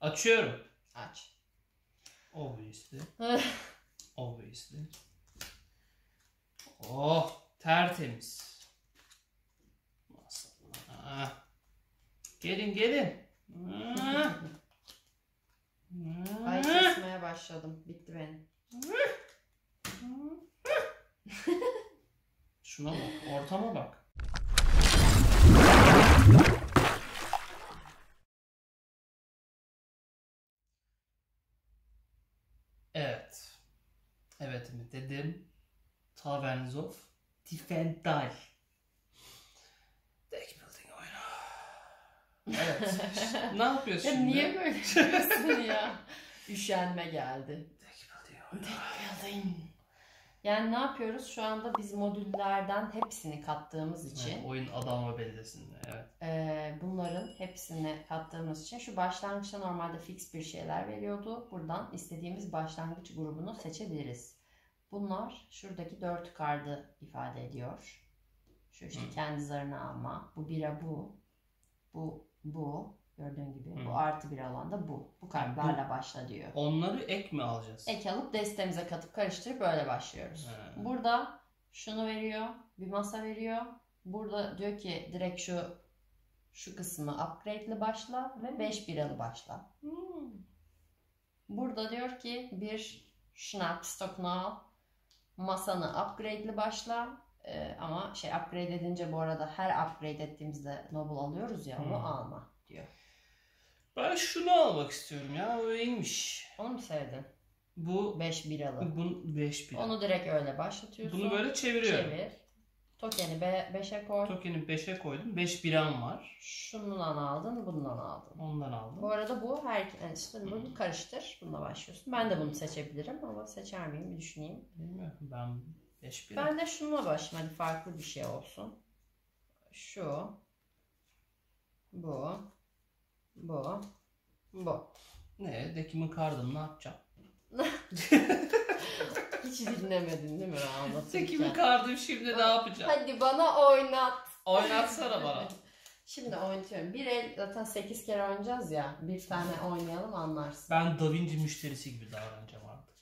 Açıyorum. Aç. Obviously. Obviously. Oh, tertemiz. Maşallah. Gelin gelin. Ay kesmeye başladım. Bitti benim. Şuna bak, ortama bak. Evet. Evet mi dedim. Taverns of Tiefenthal. Deckbuilding oyunu. Evet. Ne yapıyorsun ya şimdi? Niye böyle yapıyorsun ya? Üşenme geldi. Deckbuilding oyunu. Deckbuilding. Yani ne yapıyoruz? Şu anda biz modüllerden hepsini kattığımız için. Yani oyun adamı beldesinde, evet. Bunların hepsini kattığımız için şu başlangıçta normalde fix bir şeyler veriyordu. Buradan istediğimiz başlangıç grubunu seçebiliriz. Bunlar şuradaki 4 kartı ifade ediyor. Şu işte kendi zarını alma. Bu bira bu. Bu. Gördüğün gibi bu artı bir alanda bu. Bu kartlarla yani başla diyor. Onları ek mi alacağız? Ek alıp destemize katıp karıştırıp böyle başlıyoruz. He. Burada şunu veriyor. Bir masa veriyor. Burada diyor ki direkt şu kısmı upgrade'li başla ve 5 biralı başla. Burada diyor ki bir Schnaps Token al. Masanı upgrade'li başla. Ama upgrade edince bu arada her upgrade ettiğimizde Noble alıyoruz ya onu alma diyor. Ben şunu almak istiyorum ya. O iyiymiş. Onu mu sevdin? Bu 5 biralı. Bu 5 biralı. Onu direkt öyle başlatıyorsun. Bunu böyle çeviriyorum. Çevir. Tokeni 5'e koy. Tokeni 5'e koydum. 5 biram var. Şundan aldın, bundan aldın. Ondan aldım. Bu arada bu bunu karıştır. Bununla başlıyorsun. Ben de bunu seçebilirim ama seçer miyim? Düşüneyim. Bilmiyorum. Ben 5 biram. Ben de şununla başlayayım. Hadi farklı bir şey olsun. Şu. Bu. Bu. Bu. Ne? Dekimin kardını ne yapacağım? Hiç dinlemedin değil mi? Anlatırken. Dekimin kardım şimdi ne yapacağım? Hadi bana oynat. Oynatsana bana. Şimdi oynatıyorum. Bir el zaten 8 kere oynayacağız ya. Bir tane oynayalım anlarsın. Ben Da Vinci müşterisi gibi davranacağım artık.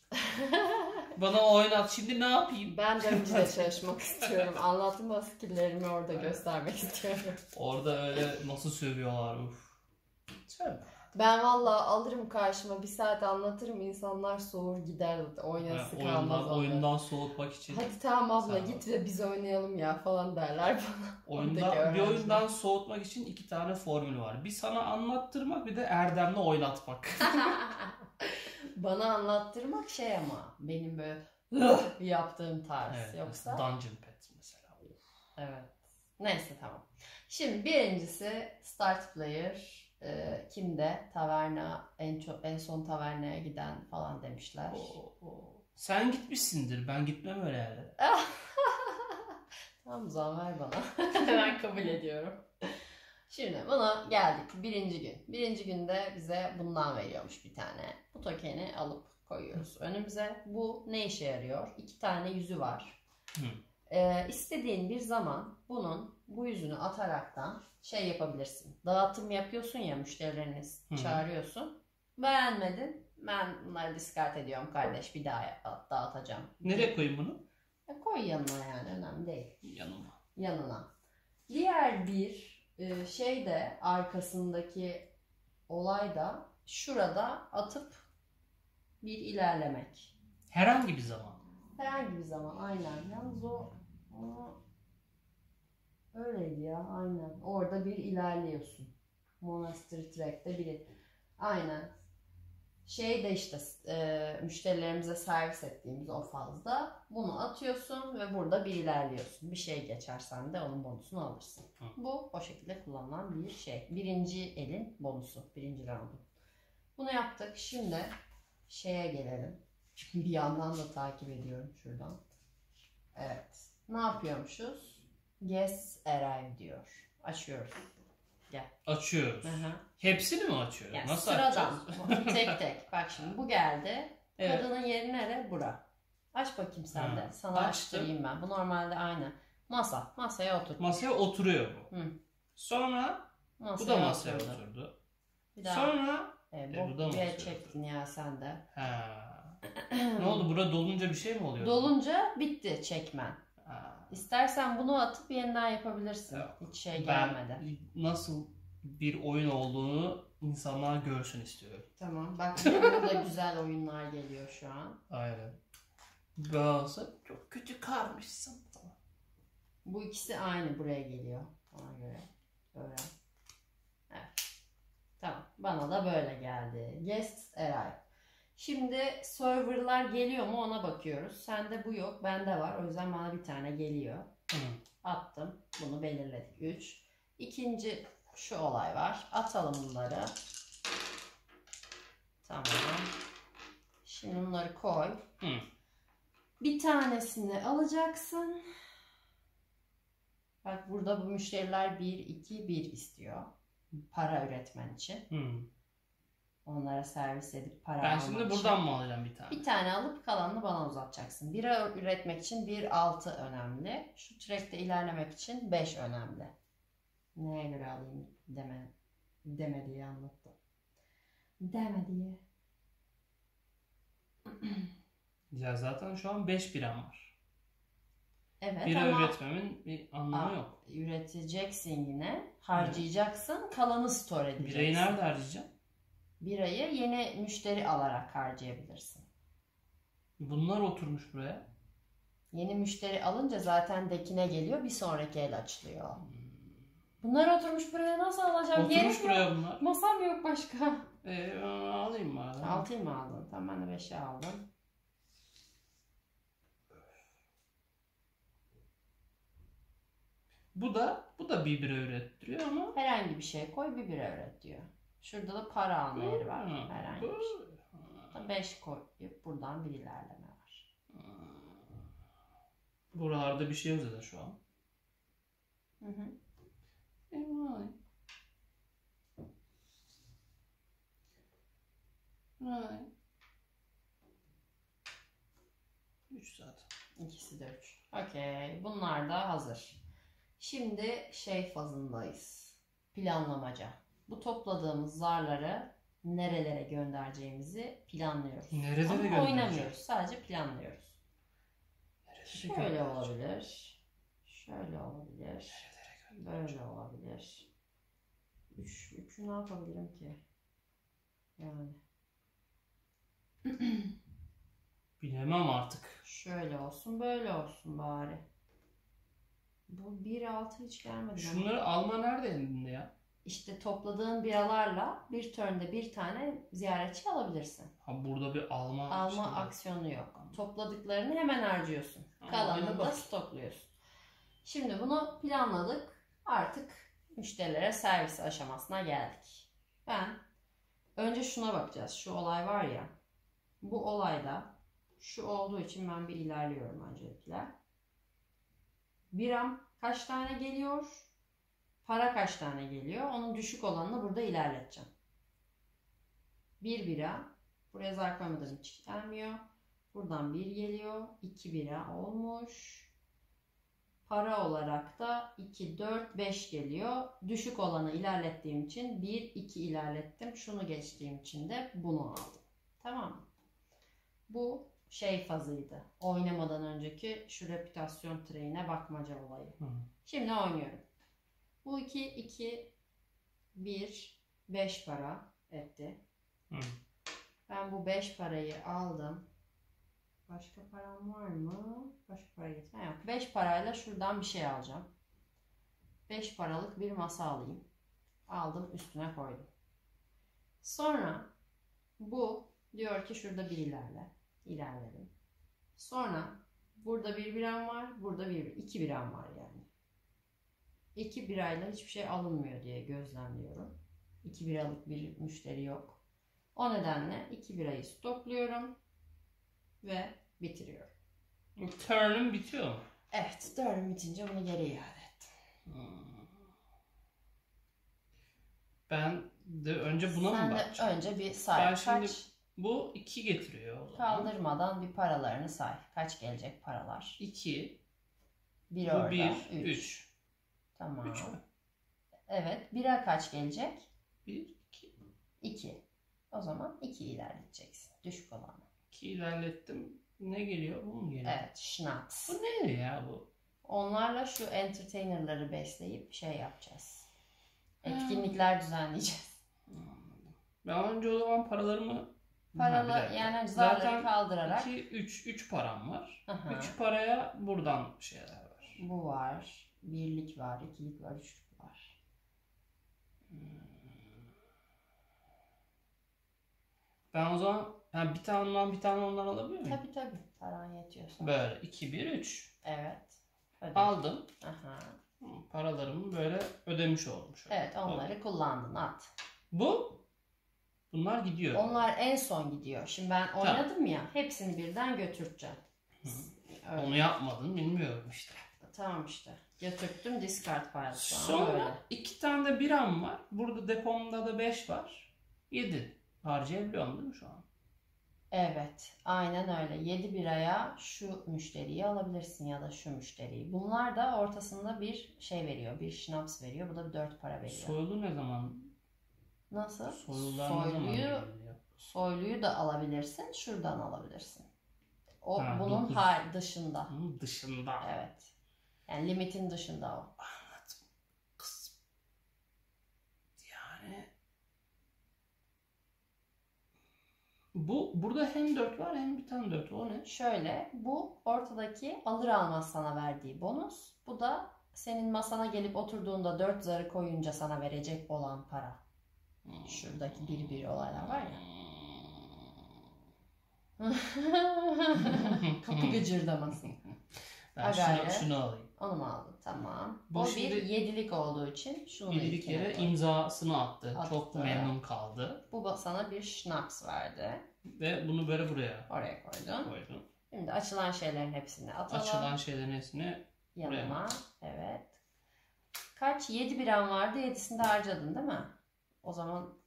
Bana oynat. Şimdi ne yapayım? Ben Da Vinci'de çalışmak istiyorum. Anlatma skillerimi orada göstermek istiyorum. Orada öyle nasıl sövüyorlar uf. Ben vallahi alırım karşıma bir saat anlatırım insanlar soğur gider oynası kalmaz. Oyundan soğutmak için. Hadi tamam abla git ve biz oynayalım ya falan derler bana. Bir oyundan soğutmak için 2 tane formül var. Bir sana anlattırmak bir de Erdem'le oynatmak. Bana anlattırmak ama benim böyle yaptığım tarz evet, yoksa. Dungeon Pet mesela. Evet. Neyse tamam. Şimdi birincisi Start Player. Kimde taverna en son tavernaya giden falan demişler. Sen gitmişsindir. Ben gitmem öyle yerde. Tamam zaman ver bana. Hemen kabul ediyorum. Şimdi buna geldik. Birinci gün. Birinci günde bize bundan veriyormuş bir tane. Bu tokeni alıp koyuyoruz önümüze. Bu ne işe yarıyor? 2 tane yüzü var. İstediğin bir zaman bunun bu yüzünü ataraktan yapabilirsin. Dağıtım yapıyorsun ya müşterilerini çağırıyorsun. Beğenmedin. Ben bunları diskart ediyorum kardeş. Bir daha dağıtacağım. Nereye koyayım bunu? Koy yanına yani. Önemli değil. Yanına. Yanına. Diğer bir de arkasındaki olay da şurada atıp bir ilerlemek. Herhangi bir zaman. Herhangi bir zaman aynen. Yalnız o öyleydi ya aynen. Orada bir ilerliyorsun. Monastery Track'te bir aynen. Müşterilerimize servis ettiğimiz o fazla. Bunu atıyorsun ve burada bir ilerliyorsun. Bir şey geçersen de onun bonusunu alırsın. Bu o şekilde kullanılan bir şey. Birinci elin bonusu. Birinci round'un. Bunu yaptık. Şimdi gelelim. Çünkü bir yandan da takip ediyorum şuradan. Evet. Ne yapıyormuşuz? Yes arrive diyor. Açıyoruz. Gel. Açıyoruz. Aha. Hepsini mi açıyoruz? Yani nasıl açacağız? Tek tek. Bak şimdi bu geldi. Evet. Kadının yeri nere? Bura. Aç bakayım sen de. Sana açtırayım ben. Bu normalde aynı. Masa. Masaya oturdu. Masaya oturuyor bu. Sonra masaya bu da masaya oturdu. Sonra Burada gerçek ya sen de. Ne oldu? Burada dolunca bir şey mi oluyor? Dolunca bitti çekmen. İstersen bunu atıp yeniden yapabilirsin. Hiç şey gelmedi. Nasıl bir oyun olduğunu insanlar görsün istiyorum. Tamam. Bak burada güzel oyunlar geliyor şu an. Aynen. Bazı çok kötü kalmışsın. Tamam. Bu ikisi aynı buraya geliyor. Ona göre. Böyle. Evet. Tamam. Bana da böyle geldi. Yes, Eray. Şimdi serverlar geliyor mu ona bakıyoruz. Sende bu yok, bende var. O yüzden bana bir tane geliyor. Attım. Bunu belirledik. 3. İkinci şu olay var. Atalım bunları. Tamam. Şimdi bunları koy. Bir tanesini alacaksın. Bak burada bu müşteriler 1, 2, 1 istiyor. Para üretmen için. Onlara servis edip para almak için. Ben şimdi buradan mı alacağım bir tane? Bir tane alıp kalanını bana uzatacaksın. Bira üretmek için 1-6 önemli. Şu track'te ilerlemek için 5 önemli. Neye göre alayım deme diye anlattım. Deme diye. Ya zaten şu an 5 biram var. Evet, bira ama üretmemin bir anlamı yok. Üreteceksin yine. Harcayacaksın. Evet. Kalanı store edeceksin. Birayı nerede harcayacağım? Birayı yeni müşteri alarak harcayabilirsin. Bunlar oturmuş buraya. Yeni müşteri alınca zaten dekine geliyor. Bir sonraki el açılıyor. Bunlar oturmuş buraya, nasıl alacağım? Oturmuş buraya bunlar. Masam yok başka. Alayım mı abi? 6'yı mı aldın? Tamam, ben de 5'i aldım. Bu da bir bira ürettiriyor ama. Herhangi bir şey koy, bir bira üret diyor. Şurada da para alma yeri var. Herhangi bir şey. 5 koyup buradan bir ilerleme var. Buralarda bir şey yok zaten şu an. Right. 3 zaten. İkisi de 3. Okey. Bunlar da hazır. Şimdi şey fazındayız. Planlamaca. Bu topladığımız zarları nerelere göndereceğimizi planlıyoruz. Nerelere göndereceğiz? Oynamıyoruz, sadece planlıyoruz. Şöyle olabilir. Şöyle olabilir. Böyle olabilir. 3'ü ne yapabilirim ki? Yani. Bilemem artık. Şöyle olsun, böyle olsun bari. Bu 1-6 hiç gelmedi. Şunları alma nerede elinde ya? İşte topladığın biralarla bir turn'de bir tane ziyaretçi alabilirsin. Ha, burada bir alma aksiyonu yok. Topladıklarını hemen harcıyorsun. Kalanını da stokluyorsun. Şimdi bunu planladık. Artık müşterilere servis aşamasına geldik. Önce şuna bakacağız. Şu olay var ya. Bu olayda şu olduğu için ben bir ilerliyorum öncelikle. Biram kaç tane geliyor? Para kaç tane geliyor? Onun düşük olanını burada ilerleteceğim. 1 bira. Buraya zar koymadan hiç gelmiyor. Buradan 1 geliyor. 2 bira olmuş. Para olarak da 2, 4, 5 geliyor. Düşük olanı ilerlettiğim için 1, 2 ilerlettim. Şunu geçtiğim için de bunu aldım. Tamam mı? Bu şey fazıydı. Oynamadan önceki şu reputasyon train'e bakmaca olayı. Şimdi oynuyorum. Bu 2, 1, 5 para etti. Ben bu 5 parayı aldım. Başka param var mı? Başka para getiren yok. 5 parayla şuradan bir şey alacağım. 5 paralık bir masa alayım. Aldım, üstüne koydum. Sonra bu diyor ki şurada bir ilerle. İlerledim. Sonra burada bir biram var. Burada iki biram var yani. 2 birayla hiçbir şey alınmıyor diye gözlemliyorum. 2 biralık bir müşteri yok. O nedenle 2 birayı stokluyorum ve bitiriyorum. Turn'um bitiyor mu? Evet, turn'um bitince onu geri iade ettim. Ben de önce buna mı bakacağım? Önce bir say. Bu 2 getiriyor o zaman. Kaldırmadan bir paralarını say. Kaç gelecek paralar? 2. 1 orada. 3. Tamam. 3 mü? Evet. 1'e kaç gelecek? 1, 2. O zaman 2 ilerleteceksin. Düşük olanı. 2 ilerlettim. Ne geliyor? Bu mu geliyor? Evet. Schnaps. Bu ne ya bu? Onlarla şu entertainerları besleyip şey yapacağız. Etkinlikler düzenleyeceğiz. Anladım. Ben önce o zaman paralarımı... Paralar yani zarları kaldırarak. 3 param var. 3 paraya buradan şeyler var. Bu var. Birlik var. İkilik var. Üçlük var. Ben o zaman yani bir tane ondan bir tane ondan alabiliyor muyum? Tabii tabii. Paran yetiyorsa. Böyle 2, 1, 3. Evet. Ödedim. Aldım. Aha. Paralarımı böyle ödemiş olmuş. Evet onları tabii. Kullandın at. Bu? Bunlar gidiyor. Onlar en son gidiyor. Şimdi ben oynadım tamam. Ya hepsini birden götüreceğim. Öyle. Onu yapmadın bilmiyorum işte. Tamam işte. Götürttüm discard pile. Sonra öyle. 2 tane de 1'am var. Burada depomda da 5 var. 7. Harcayabiliyorum değil mi şu an? Evet. Aynen öyle. 7 biraya şu müşteriyi alabilirsin ya da şu müşteriyi. Bunlar da ortasında bir şey veriyor. Bir şnaps veriyor. Bu da 4 para veriyor. Soylu ne zaman? Nasıl? Soyluyu da alabilirsin. Şuradan alabilirsin. O ha, bunun dışında. Bunun dışında. Evet. Yani limitin dışında o. Anladım. Kız. Yani bu burada hem 4 var hem bir tane 4. O ne? Şöyle bu ortadaki alır almaz sana verdiği bonus. Bu da senin masana gelip oturduğunda 4 zarı koyunca sana verecek olan para. Şuradaki bir olaylar var ya. Kapı gıcırdamasın. Ben şunu alayım. Onu mu aldın? Tamam. Bu bir 7'lik olduğu için şunu 7'lik yere imzasını attı. Çok memnun kaldı. Bu sana bir şnaps verdi. Ve bunu böyle oraya koydun. Şimdi açılan şeylerin hepsini atalım. Açılan şeylerin hepsini yanıma. Evet. Kaç? 7 biran vardı. 7'sini de harcadın değil mi? O zaman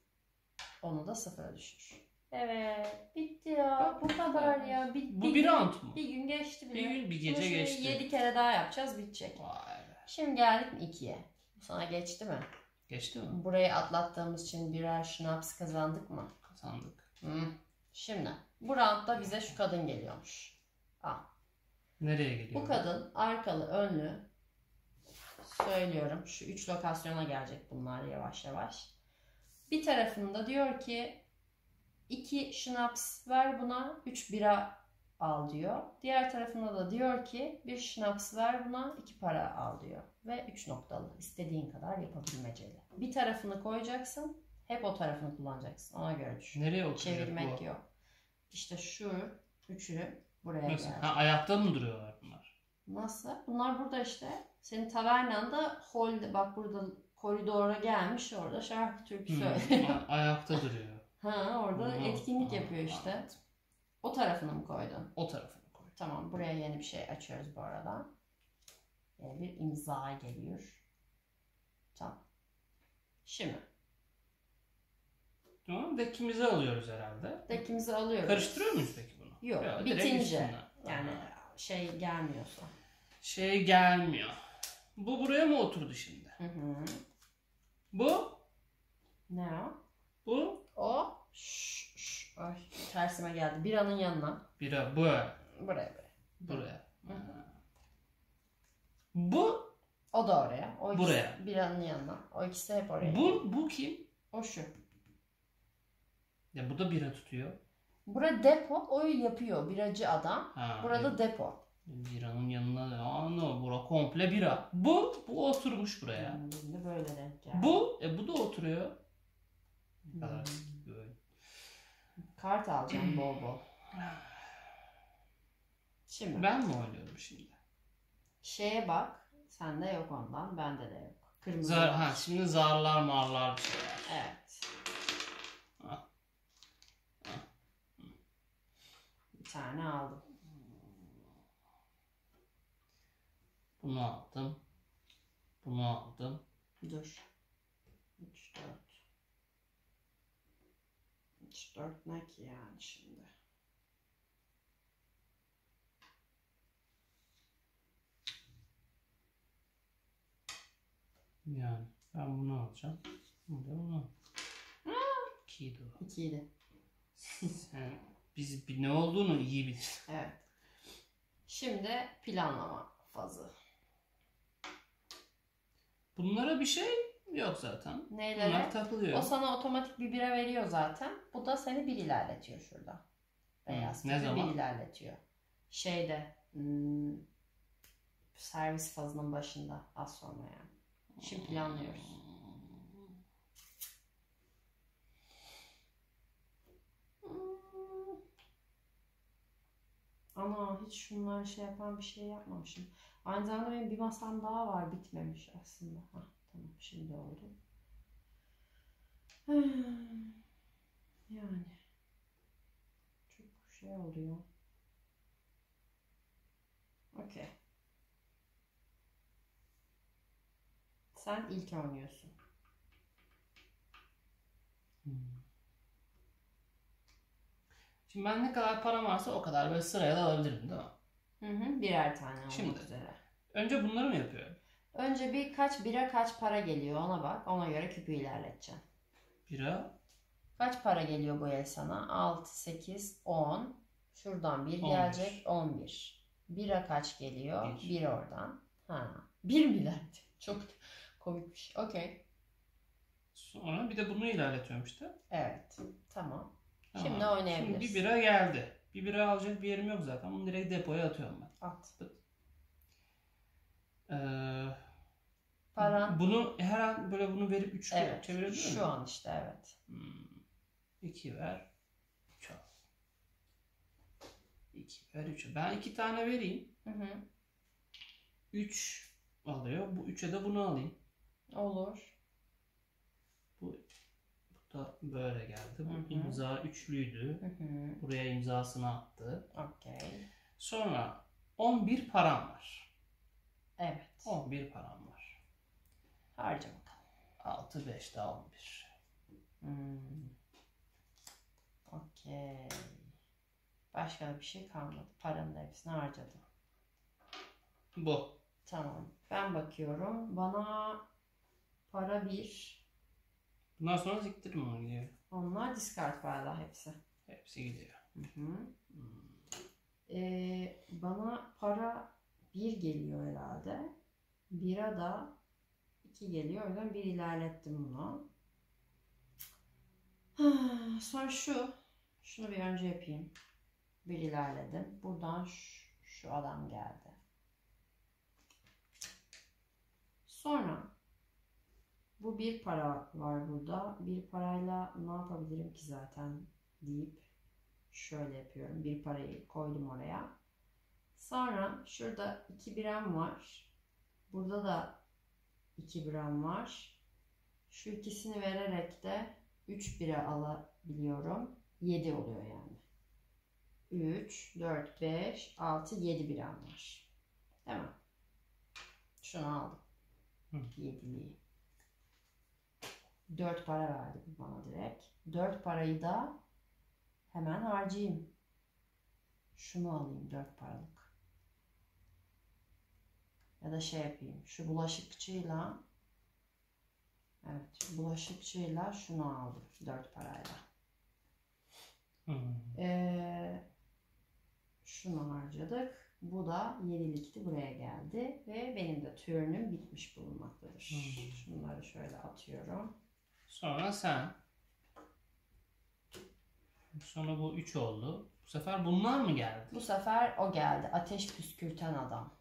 onu da sıfıra düşür. Evet. Bitti ya. Bu kadar ya. Bitti. Bu bir round mu? Bir gün geçti bile. Bir gece geçti. 7 kere daha yapacağız. Bitecek. Vay be. Şimdi geldik mi 2'ye? Sana geçti mi? Geçti mi? Burayı atlattığımız için birer şnaps kazandık mı? Kazandık. Hı. Şimdi bu roundda bize şu kadın geliyormuş. Al. Nereye geliyor? Bu kadın arkalı önlü. Söylüyorum. Şu 3 lokasyona gelecek bunlar yavaş yavaş. Bir tarafında diyor ki 2 şnaps ver buna 3 bira al diyor. Diğer tarafında da diyor ki 1 şnaps ver buna 2 para al diyor. Ve 3 noktalı istediğin kadar yapabilmeceli. Bir tarafını koyacaksın hep o tarafını kullanacaksın ona göre düşün. Nereye oturacak çevirmek bu? Yok. İşte şu üçünü buraya gelecek. Ayakta mı duruyorlar bunlar? Nasıl? Bunlar burada işte. Senin tavernanda holde bak burada koridora gelmiş orada şarkı türkü söylüyor. Ayakta duruyor. Ha orada etkinlik yapıyor işte. Anladım. O tarafını mı koydun? O tarafını koydum. Tamam buraya yeni bir şey açıyoruz bu arada. Yeni bir imza geliyor. Tamam. Şimdi. Tamam deckimizi alıyoruz herhalde. Deckimizi alıyoruz. Karıştırıyor muyuz peki bunu? Yok ya, bitince. Yani şey gelmiyorsa. Şey gelmiyor. Bu buraya mı oturdu şimdi? Hı hı. Bu? Ne o? Bu? O? Ay, tersime geldi. Biranın yanına. Bira buraya. Buraya. Hı hı. Bu? O da oraya. O ikisi buraya. Biranın yanına. O ikisi hep oraya. Bu kim? O şu. Ya bu da bira tutuyor. Bura depo. O yapıyor. Biracı adam. Ha, burada evet. Depo. Biranın yanına anne bura komple bira. Bu oturmuş buraya. Şimdi böyle denk geldi. Bu da oturuyor. Böyle. Kart alacağım bol bol. Şimdi ben mi oynuyorum şimdi? Şeye bak. Sende yok ondan. Bende de yok. Kırmızı. Şimdi zarlar marlar bir şeyler. Evet. Bir tane aldım. Bunu aldım. Bunu aldım. Dur. 3, 4. 3, 4 ne ki yani şimdi? Yani ben bunu alacağım. Bunu da bunu alacağım. 2, 2'ydi o. 2'ydi. Sen, biz ne olduğunu iyi biliriz. Evet. Şimdi planlama fazı. Bunlara bir şey yok zaten. Neylere? Bunlar takılıyor. O sana otomatik bir bire veriyor zaten. Bu da seni bir ilerletiyor şurada. Beyaz. Ne zaman? Bir ilerletiyor. Şeyde servis fazının başında az sonra yani. Şimdi planlıyoruz. Ana hiç şunlar şey yapan bir şey yapmamışım. Aynı zamanda benim bir masam daha var bitmemiş aslında. Hah, tamam şimdi oldu. Yani çok şey oluyor. Okey. Sen ilk oynuyorsun. Şimdi ben ne kadar param varsa o kadar böyle sıraya da alabilirim değil mi? Hı, birer tane almak üzere. Önce bunları mı yapıyorum? Önce bir kaç bira kaç para geliyor ona bak. Ona göre küpü ilerleteceğim. Bira? Kaç para geliyor bu el sana? 6, 8, 10. Şuradan bir gelecek 11. Bira kaç geliyor? 1 oradan. Ha, 1 milyar. Çok komikmiş. Okey. Sonra bir de bunu ilerletiyorum işte. Evet. Tamam. Şimdi oynayabiliriz. Şimdi bir bira geldi. Bir bira alacak bir yerim yok zaten. Bunu direkt depoya atıyorum ben. At. Paran. Bunu her an böyle bunu verip 3 evet, çevirebilir miyim? Şu mi? An işte evet. 2 ver. 3 al. 2 ver 3 al. Ben 2 tane vereyim. 3 alıyor. Bu 3'e de bunu alayım. Olur. Bu da böyle geldi. Bu imza üçlüydü. Buraya imzasını attı. Okay. Sonra 11 param var. Evet. 11 param var. Harca bakalım. 6, 5 daha 11. Okey. Başka bir şey kalmadı. Paranın hepsini harcadım. Bu. Tamam. Ben bakıyorum. Bana para 1. Bundan sonra ziktirim onu gidiyor. Onlar discard paralar hepsi. Hepsi gidiyor. Bana para 1 geliyor herhalde. 1'e da 2 geliyor. O yüzden 1 ilerlettim bunu. Sonra şunu bir önce yapayım. 1 ilerledim. Buradan şu adam geldi. Sonra bu bir para var burada. Bir parayla ne yapabilirim ki zaten deyip şöyle yapıyorum. Bir parayı koydum oraya. Sonra şurada 2 biram var. Burada da 2 biram var. Şu ikisini vererek de 3 bira alabiliyorum. 7 oluyor yani. 3, 4, 5, 6, 7 biram var. Değil mi? Şunu aldım. 7'liği. 4 para verdi bana direkt. 4 parayı da hemen harcayayım. Şunu alayım 4 paralık. Ya da şey yapayım. Şu bulaşıkçıyla şunu aldım 4 parayla. Şunu harcadık. Bu da 7'likti buraya geldi. Ve benim de türünüm bitmiş bulunmaktadır. Şunları şöyle atıyorum. Sonra sen. Sonra bu 3 oldu. Bu sefer bunlar mı geldi? Bu sefer o geldi. Ateş püskürten adam.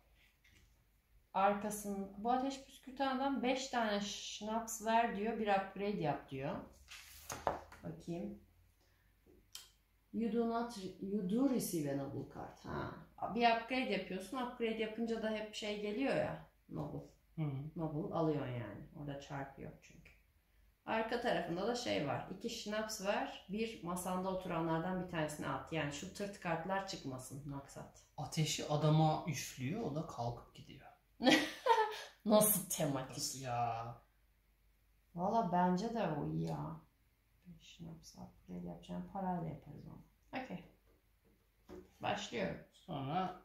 Bu ateş püskürten adam 5 tane şnaps ver diyor. Bir upgrade yap diyor. Bakayım. You do receive a noble card. Ha. Bir upgrade yapıyorsun. Upgrade yapınca da hep şey geliyor ya. Noble. Noble alıyorsun yani. Orada çarpı yok çünkü. Arka tarafında da şey var. 2 şnaps var. Bir masanda oturanlardan bir tanesini at. Yani şu tırt kartlar çıkmasın maksat. Ateşi adama üflüyor. O da kalkıp gidiyor. Nasıl tematik. Nasıl ya. Valla bence de o iyi ya. Bir şnaps upgrade yapacağım. Parayla yaparız onu. Okey. Başlıyorum. Sonra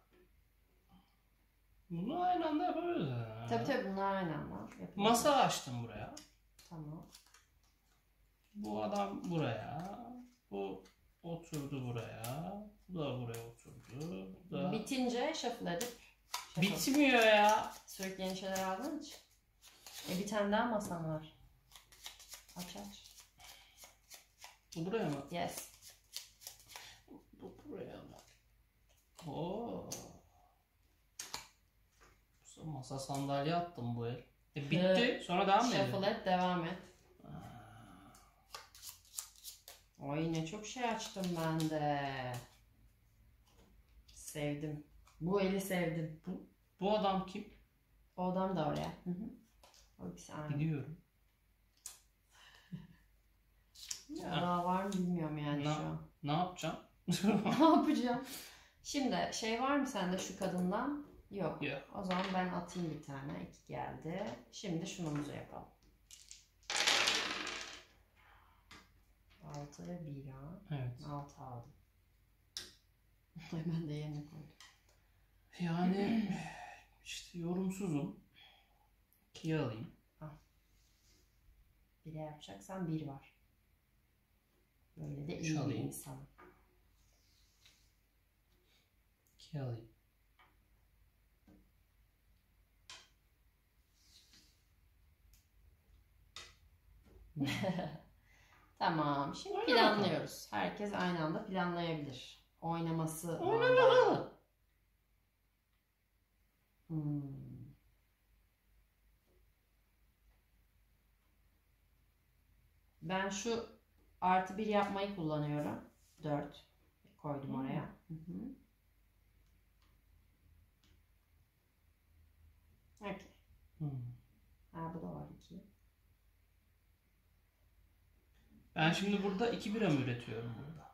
bunu aynı anda yapabiliriz. Tabii bunlar aynı anda. Masa açtım buraya. Tamam. Bu adam buraya, bu oturdu buraya, bu da buraya oturdu. Bu da... Bitince shuffle edip. Bitmiyor ya. Sürekli yeni şeyler aldın hiç. Bir tane daha masam var. Aç. Bu buraya mı? Yes. Bu buraya mı? Oo. Masa sandalye attım bu el. Bitti. Sonra devam mı edin? Shuffle et, devam et. Oy ne çok şey açtım ben de. Sevdim. Bu eli sevdim. Bu adam kim? O adam da oraya. Hı. Bir saniye. Biliyorum. Ya var mı bilmiyorum yani şu an. Ne yapacağım? Şimdi şey var mı sende şu kadından? Yok. Yeah. O zaman ben atayım bir tane. İki geldi. Şimdi şunumuzu yapalım. 6 ve 1 ha. Evet. 6 aldım. Hemen de yerine koydum. Yani işte yorumsuzum. 2'yi alayım. Ha. 1'e yapacaksan 1 var. Böyle de iyi bir insan. 2'yi alayım. Tamam. Şimdi öyle planlıyoruz. Bakalım. Herkes aynı anda planlayabilir. Oynaması. Oynamalı. Ben şu artı 1 yapmayı kullanıyorum. 4 koydum oraya. Okay. Ha, bu da var 2. Ben şimdi burada 2 bira mı üretiyorum burada?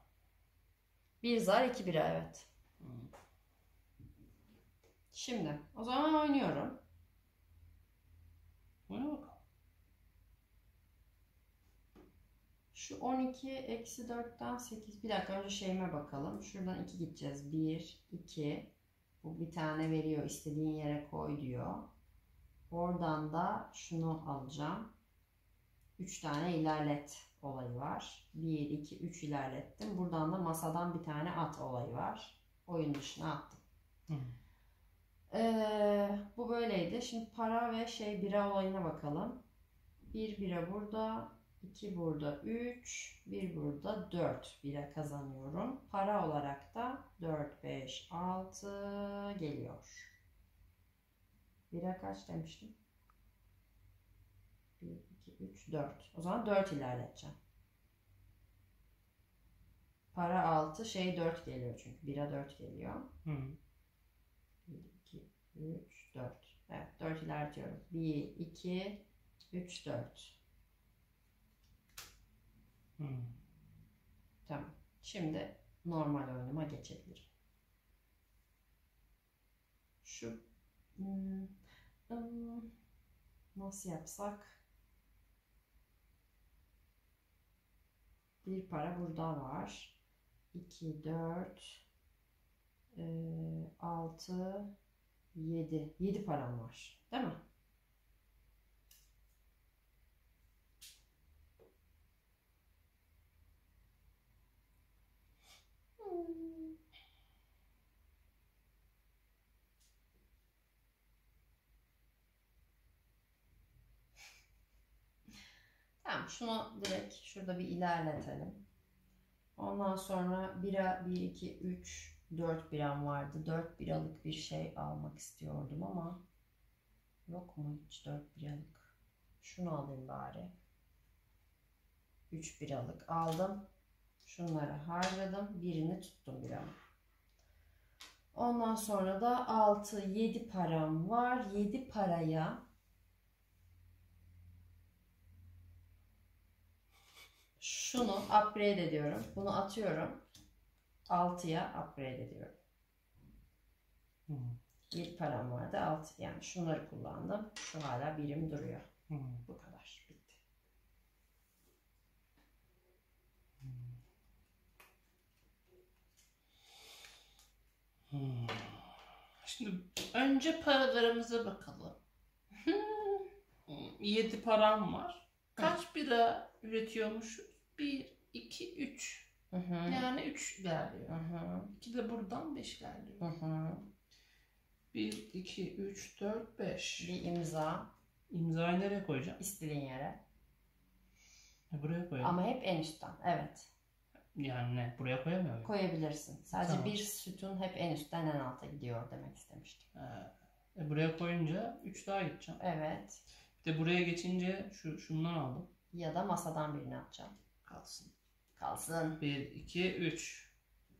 1 zar 2 bira evet. Şimdi o zaman oynuyorum. Oyna bakalım. Şu 12-4'ten 8. Bir dakika önce şeyime bakalım. Şuradan 2 gideceğiz. 1, 2. Bu bir tane veriyor. İstediğin yere koy diyor. Oradan da şunu alacağım. 3 tane ilerlet olayı var. 1, 2, 3 ilerlettim. Buradan da masadan bir tane at olayı var. Oyun dışına attım. Bu böyleydi. Şimdi para ve şey bira olayına bakalım. 1 bira burada, 2 burada, 3, 1 burada, 4 bira kazanıyorum. Para olarak da 4, 5, 6 geliyor. Bira kaç demiştim? 1, 3, 4. O zaman 4 ilerleteceğim. Para 6, şey 4 geliyor çünkü. 1'e 4 geliyor. 1, 2, 3, 4. Evet, 4 ilerletiyorum. 1, 2, 3, 4. Tamam. Şimdi normal oyunuma geçebilirim. Şu... Nasıl yapsak? Bir para burada var. 2, 4, 6, 7. 7 param var. Değil mi? Tamam, şunu direkt şurada bir ilerletelim. Ondan sonra bira 1, 2, 3, 4 biram vardı. 4 biralık bir şey almak istiyordum ama yok mu hiç 4 biralık? Şunu alayım bari. 3 biralık aldım. Şunları harcadım. Birini tuttum biramı. Ondan sonra da 6, 7 param var. 7 paraya... Şunu upgrade ediyorum. Bunu atıyorum. 6'ya upgrade ediyorum. 1 param vardı. 6 yani şunları kullandım. Şu hala birim duruyor. Bu kadar. Bitti. Şimdi önce paralarımıza bakalım. 7 param var. Kaç bira üretiyormuşuz? 1, 2, 3. Yani 3 ilerliyor. 2 de buradan 5 ilerliyor. 1, 2, 3, 4, 5. Bir imza. İmzayı nereye koyacağım? İstediğin yere. Buraya koyalım. Ama hep en üstten. Evet. Yani ne? Buraya koyamıyor muyum? Koyabilirsin. Sadece tamam. Bir sütun hep en üstten en alta gidiyor demek istemiştim. Buraya koyunca 3 daha gideceğim. Evet. Bir de buraya geçince şundan aldım. Ya da masadan birini atacağım. Kalsın. Kalsın. 1, 2, 3.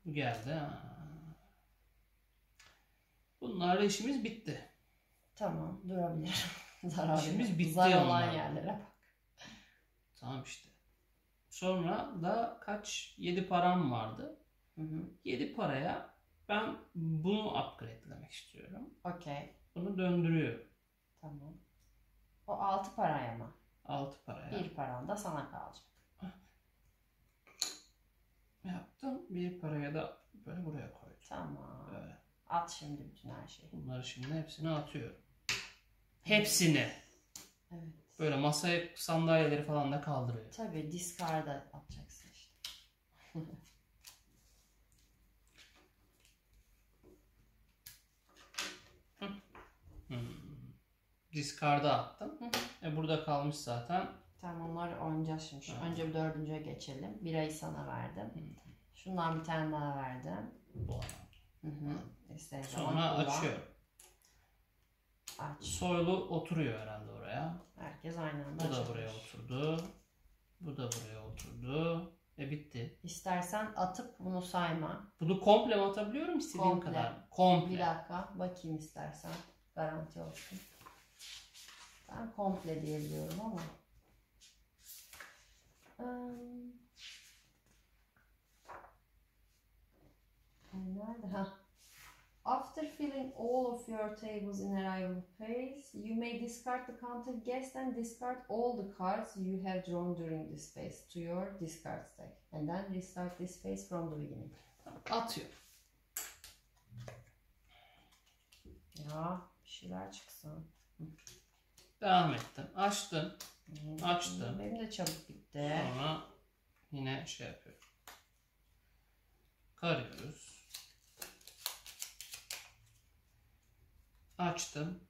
Bu geldi. Bunlarla işimiz bitti. Tamam. Durabilir. Zarar işimiz bitti. Zarar olan yerlere bak. Tamam işte. Sonra da kaç? 7 param vardı. 7 paraya ben bunu upgrade'lemek istiyorum. Okey. Bunu döndürüyorum. Tamam. O 6 paraya mı? 6 paraya. 1 paran da sana kalacak. Yaptım. 1 paraya da böyle buraya koydum. Tamam. Böyle. At şimdi bütün her şeyi. Bunları şimdi hepsini atıyorum. Hepsini. Evet. Böyle masaya sandalyeleri falan da kaldırıyor. Tabii discard'a atacaksın işte. Discard'a attım. Burada kalmış zaten. Tamam, onları oynayacağız şimdi. Evet. Önce bir dördüncüye geçelim. Birayı sana verdim. Şundan bir tane daha verdim. Bu adam. Sonra açıyorum. Aç. Soylu oturuyor herhalde oraya. Herkes aynı anda. Bu da buraya oturdu. Bu da buraya oturdu. Bitti. İstersen atıp bunu sayma. Bunu komple mi atabiliyorum istediğim kadar? Komple. Bir dakika bakayım istersen. Garanti olsun. Ben komple diyebiliyorum ama. Nerede? After filling all of your tables in a rival phase, you may discard the counter guessed and discard all the cards you have drawn during this phase to your discard stack. And then restart this phase from the beginning. Atıyor. Ya bir şeyler çıksın. Devam ettim. Açtım. Açtım. Benim de çabuk bitti. Sonra yine şey yapıyorum. Karıyoruz. Açtım.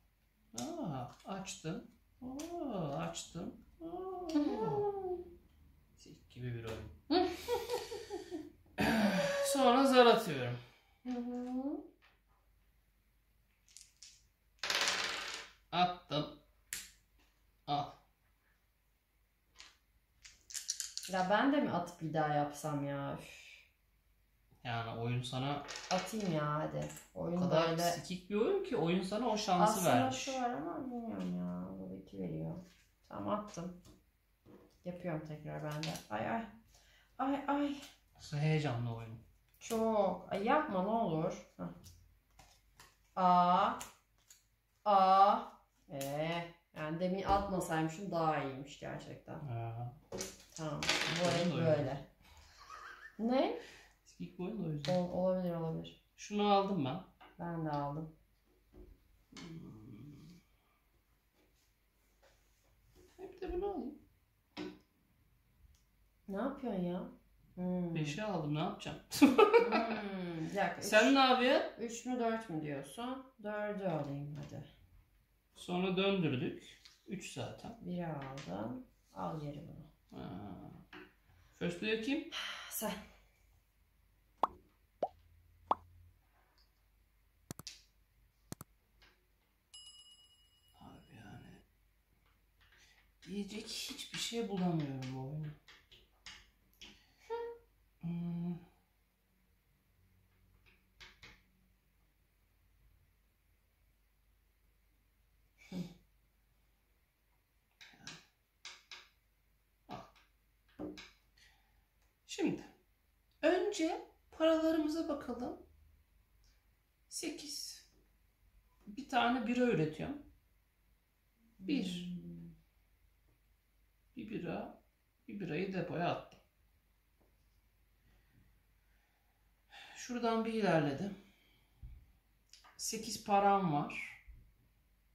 Açtım. Açtım. Sik gibi bir oyun. Sonra zar atıyorum. Attım. Al. Ya ben de mi atıp bir daha yapsam ya? Yani oyun sana... Atayım ya hadi. Oyun o kadar böyle... sikik bir oyun ki oyun sana o şansı aslında vermiş. Aslında var ama bilmiyorum ya. Bu iki veriyor. Tamam attım. Yapıyorum tekrar ben de. Ay ay. Ay ay. Nasıl heyecanlı oyun. Çok. Ay yapma ne olur. A. A. Yani demin atmasaymışım daha iyiymiş gerçekten. Tamam. Bu oyun böyle. Ne? İlk boyun o yüzden. Olabilir olabilir. Şunu aldım ben. Ben de aldım. Bir de bunu alayım. Ne yapıyorsun ya? 5'i aldım ne yapacağım? Sen ne yapıyorsun? 3 mü 4 mü diyorsun? 4'ü alayım hadi. Sonra döndürdük. 3 zaten. 1'i aldım. Al geri bunu. First'ü yakayım. Sen. Yiyecek hiçbir şey bulamıyorum bu oyunu. Şimdi önce paralarımıza bakalım. 8. Bir tane bira üretiyorum. 1. Bir birayı depoya attım. Şuradan bir ilerledim. 8 param var.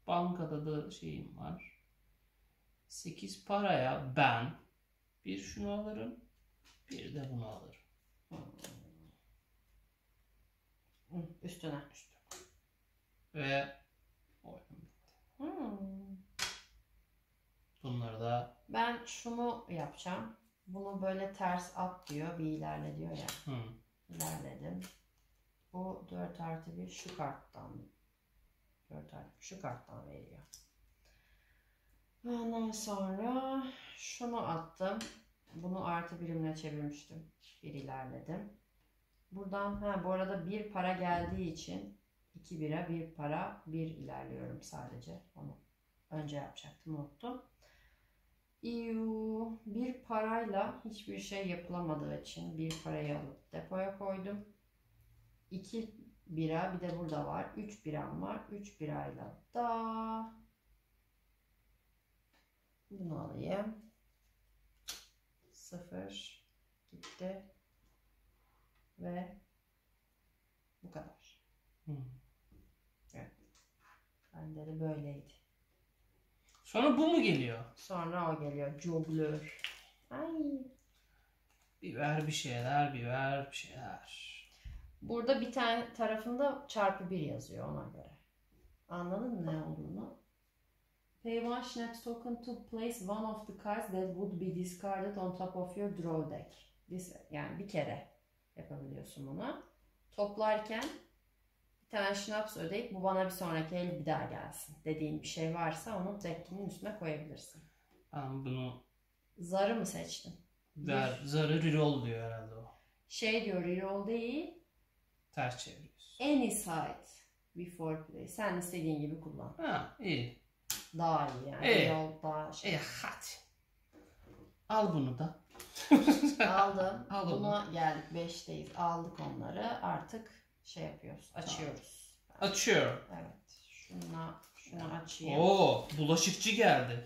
Bankada da şeyim var. 8 paraya ben bir şunu alırım. Bir de bunu alırım. Üstüne üstüne. Ve oyun bitti. Bunları da... Ben şunu yapacağım. Bunu böyle ters at diyor. Bir ilerle diyor ya. İlerledim. Bu 4+1 şu karttan. 4+1 şu karttan veriyor. Ondan sonra şunu attım. Bunu +1'imle çevirmiştim. Bir ilerledim. Buradan bu arada bir para geldiği için 2 bira 1 para 1 ilerliyorum sadece. Onu önce yapacaktım, unuttum. Bir parayla hiçbir şey yapılamadığı için 1 parayı alıp depoya koydum. 2 bira bir de burada var. 3 biram var. 3 birayla da bunu alayım. 0 gitti. Ve bu kadar. Evet. Bende de böyleydi. Sonra bu mu geliyor? Sonra o geliyor. Joglör. Ay. Biber bir şeyler, biber bir şeyler. Burada bir tane tarafında ×1 yazıyor ona göre. Anladın mı ne olduğunu? Pay one Schnaps token to place one of the cards that would be discarded on top of your draw deck. Yani bir kere yapabiliyorsun bunu. Toplarken bir tane Schnaps ödeyip bu bana bir sonraki el bir daha gelsin dediğin bir şey varsa onu deck'inin üstüne koyabilirsin. Ben bunu... Zarı mı seçtin? Zarı reroll diyor herhalde o. Şey diyor, reroll değil. Ters çeviriyorsun. Any side before play. Sen istediğin gibi kullan. Ha, iyi. Daha iyi yani. Reroll daha şey. Hadi. Al bunu da. Aldım. Buna geldik. 5'teyiz. Aldık onları. Artık şey yapıyoruz. Açıyoruz. Tamam. Açıyorum. Evet. Şunu açayım. Oo, bulaşıkçı geldi.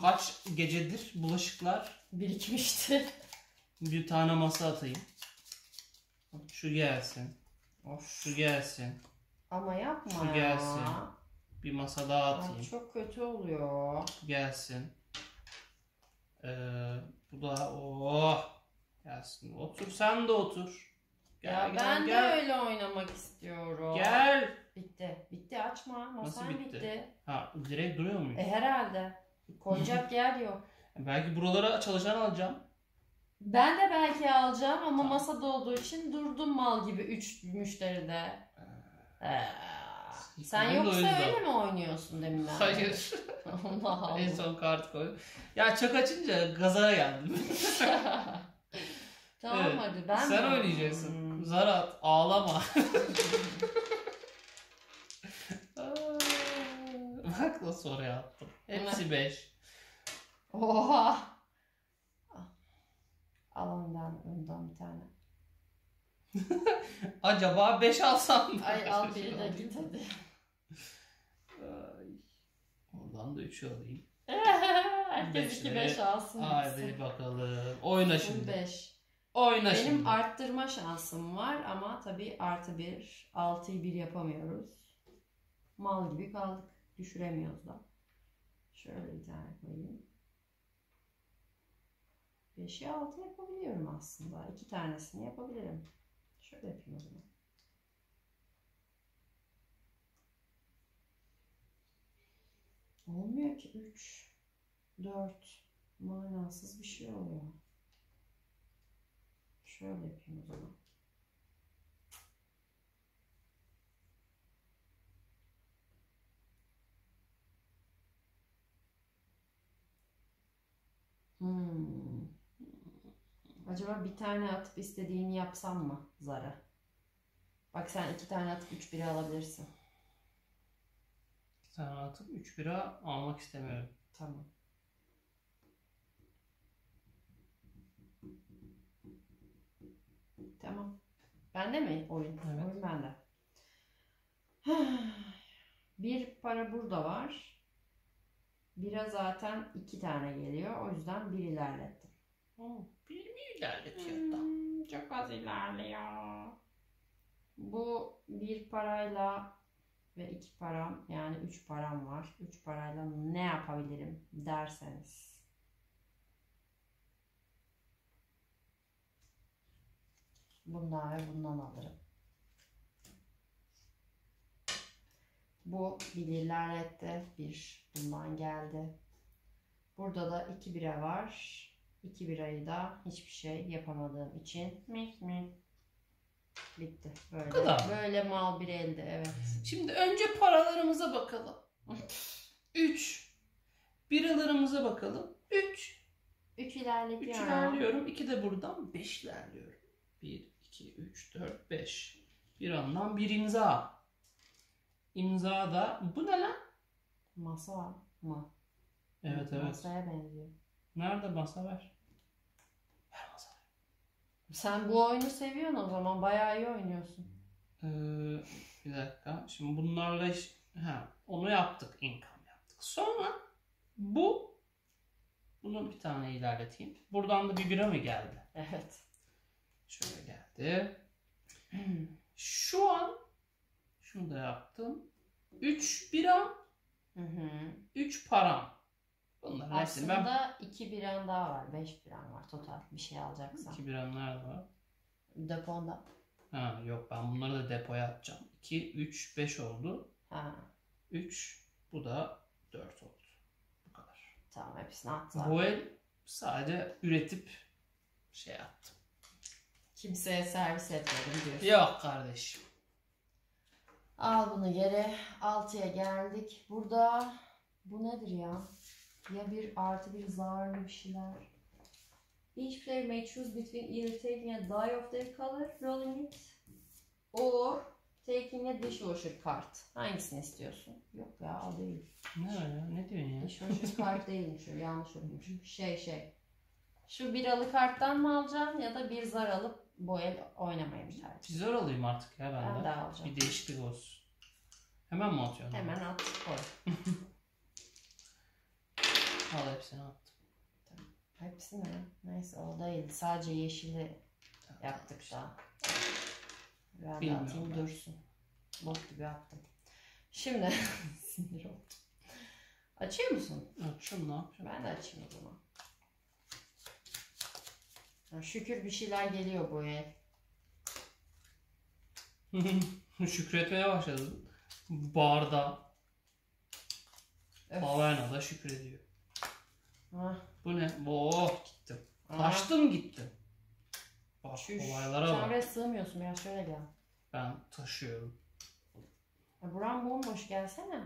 Kaç gecedir bulaşıklar birikmişti. Bir tane masa atayım. Şu gelsin. Of, şu gelsin. Ama yapma. Şu gelsin. Bir masa daha atayım. Ay, çok kötü oluyor. Gelsin. Bu da gelsin. Otur sen de otur. Gel, ben de öyle oynamak istiyorum. Gel. Bitti. Bitti, açma. Masam bitti. Ha, direkt duruyor muyuz? Herhalde. Koyacak yer yok. Belki buralara çalışan alacağım. Ben de belki alacağım ama tamam, masada olduğu için durdum mal gibi 3 müşteride. Sen yoksa öyle mi oynuyorsun deminden? Hayır. Allah Allah. En son kart koy. Ya çok açınca gazara geldim. Tamam evet. Hadi ben sen oynayacaksın. Zar at, ağlama. Bak nasıl oraya attım. Hepsi 5. Oha. Alandan önden bir tane. Acaba 5 alsam mı? Ay al biri de git hadi. Oradan da 3'ü alayım. Herkes 2-5 alsın. Hadi bakalım. Oyna şimdi. 5. Oyna benim şimdi. Benim arttırma şansım var ama tabii +1. 6'yı 1 yapamıyoruz. Mal gibi kaldık. Düşüremiyoruz da. Şöyle bir tane koyayım. 5'i 6 yapabiliyorum aslında. 2 tanesini yapabilirim. Şöyle yapayım o zaman. Olmuyor ki. 3, 4 manasız bir şey oluyor. Şöyle yapayım o zaman. Acaba bir tane atıp istediğini yapsam mı zara? Bak sen 2 tane atıp 3 bira alabilirsin. 2 tane atıp 3 bira almak istemiyorum. Tamam. Tamam. Bende mi oyun? Evet. Oyun bende. 1 para burada var. Bira zaten 2 tane geliyor. O yüzden 1 ilerlettim. Bir ilerletiyor da. Çok az ilerliyor. Bu 1 parayla ve 2 param yani 3 param var. 3 parayla ne yapabilirim derseniz. Bundan ve bundan alırım. Bu bilirler etti. Bir bundan geldi. Burada da 2 bira var. 2 birayı da hiçbir şey yapamadığım için bitti. Böyle mal bir elde, evet. Şimdi önce paralarımıza bakalım. 3. Biralarımıza bakalım. 3. 3 ilerliyorum. 3 ilerliyorum. 2 de buradan. 5 ilerliyorum. 1, 2, 3, 4, 5. Bir andan bir imza. İmza da. Bu ne lan? Masa mı? Evet, evet. Masaya benziyor. Nerede masa ver? Ver masa ver. Sen bu oyunu seviyorsun o zaman. Bayağı iyi oynuyorsun. Bir dakika. Şimdi bunlarla onu yaptık. Income yaptık. Sonra bu. Bunu bir tane ilerleteyim. Buradan da bir bira mı geldi? Evet. Şöyle geldi. Şu an şunu da yaptım. 3 biram. 3 param. Bunlar aslında 2 biram daha var. 5 biram var total bir şey alacaksan. 2 biramlar var. Deponda. Ha yok, ben bunları da depoya atacağım. 2, 3, 5 oldu. Ha. 3, bu da 4 oldu. Bu kadar. Tamam, hepsini atacağım. Bu el sadece üretip şey attım. Kimseye servis etmedim diyorsun. Yok kardeşim. Al bunu yere. 6'ya geldik. Burada bu nedir ya? Ya bir artı bir zararlı bir şeyler. Each player may choose between either taking a die of their color, rolling it, or taking a dishwasher card. Hangisini istiyorsun? Yok ya, o değil. Ne var ya? Ne diyorsun ya? Dishwasher card değilmiş. Yanlış olmuş. Şu biralı karttan mı alacaksın ya da bir zar alıp bu el oynamayı bir tercih. Bir zar alayım artık ya ben de. Ben de alacağım. Bir değişiklik olsun. Hemen mi atıyorsun? Hemen at. Koy. Al hepsini attım. Tamam. Hepsi mi? Neyse o değil. Sadece yeşili tamam, yaptık daha. Ben de atayım dursun. Bok gibi attım. Şimdi sinir oldum. Açıyor musun? Açayım, ne yapayım? Ben de açayım o zaman. Şükür bir şeyler geliyor bu el. Şükretmeye başladın. Barda. Balena'da şükrediyor. Ah. Bu ne? Oh gittim. Taştım gittim. Baş olaylara bak. Sen buraya sığmıyorsun ya, şöyle gel. Ben taşıyorum. Buram bomboş, gelsene.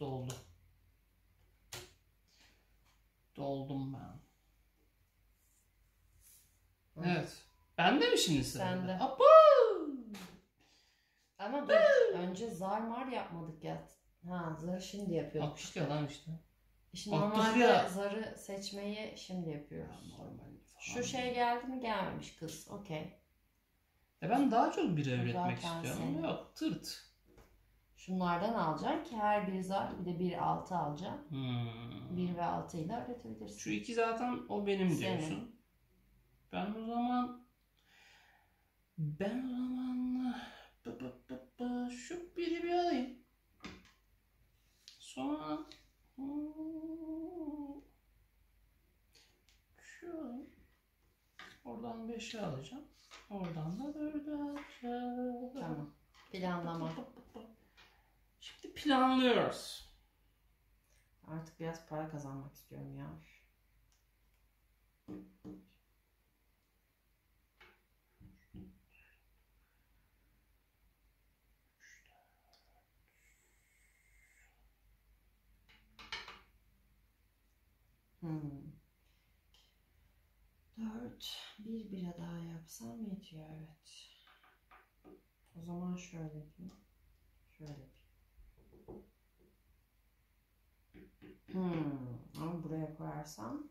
Doldu. Doldum ben. Evet. Ben de mi şimdi sende? Apo! Ama dur, önce zarmar yapmadık ya. Ha, zar şimdi yapıyoruz. Bak işte lan işte. Şimdi normalde zarı seçmeyi şimdi yapıyoruz. Ya, normal. Şu şey geldi mi, gelmemiş kız. Okey. Ben daha çok bira üretmek istiyorum. Yok, tırt. Şunlardan alacaksın ki her biri zar, bir de 1-6 alacaksın. 1 ve 6 ile üretebilirsin. Şu iki zaten o benim diyorsun. Ben o zaman şu biri bir alayım. Sonra şu alayım. Oradan 5'i alacağım. Oradan da 4'ü alacağım. Tamam. Planlama. Şimdi planlıyoruz. Artık biraz para kazanmak istiyorum ya. Bir bira daha yapsam yetiyor, evet. O zaman şöyle yapayım. Şöyle yapayım. Ama buraya koyarsam.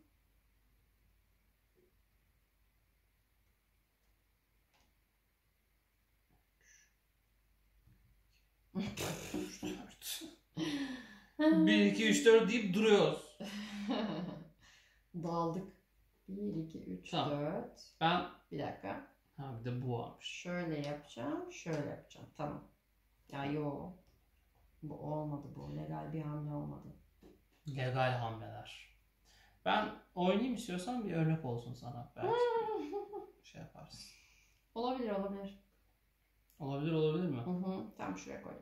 Bir, iki, üç, dört deyip duruyoruz. Daldık. 1, 2, 3, tamam. 4. Ben... Bir dakika. Ha, bir de bu varmış. Şöyle yapacağım, şöyle yapacağım. Tamam. Ya yo. Bu olmadı bu. Legal bir hamle olmadı. Legal hamleler. Ben oynayayım istiyorsan bir örnek olsun sana. Belki şey yaparsın. Olabilir. Olabilir mi? Hı. Tamam, şuraya koy.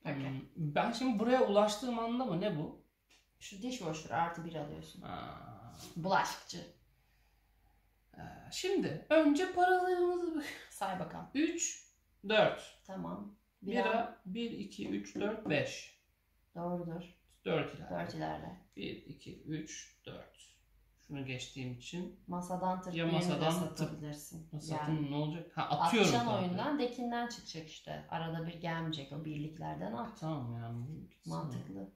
Okay. Ben şimdi buraya ulaştığım anda mı ne bu? Şu diş boşluğu +1 alıyorsun. Bulaşıkçı. Şimdi önce paralarımızı say bakalım. 3, 4. Tamam. 1'a 1, 2, 3, 4, 5. Doğrudur. 4 ilerle. 1, 2, 3, 4. Şunu geçtiğim için. Masadan tırpmayı da satabilirsin. Masatın yani, ne olacak? Atıyorum. Akşam oyundan dekinden çıkacak işte. Arada bir gelmeyecek o birliklerden at. Tamam yani. Mantıklı.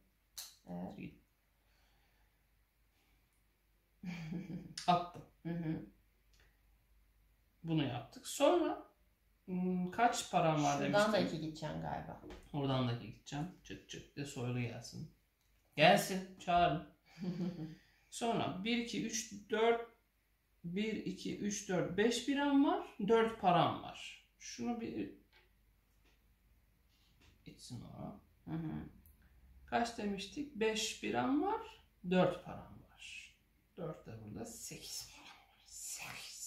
Evet. Attım. Hı. Bunu yaptık. Sonra kaç param var demiştim. Şuradan da 2 gideceksin galiba. Oradan da 2 gideceğim. Çık de soylu gelsin. Gelsin. Çağırın. Sonra 1, 2, 3, 4 1, 2, 3, 4 5 biram var. 4 param var. Şunu bir gitsin o. Kaç demiştik? 5 biram var. 4 param var. 4 de burada 8 param var. 8.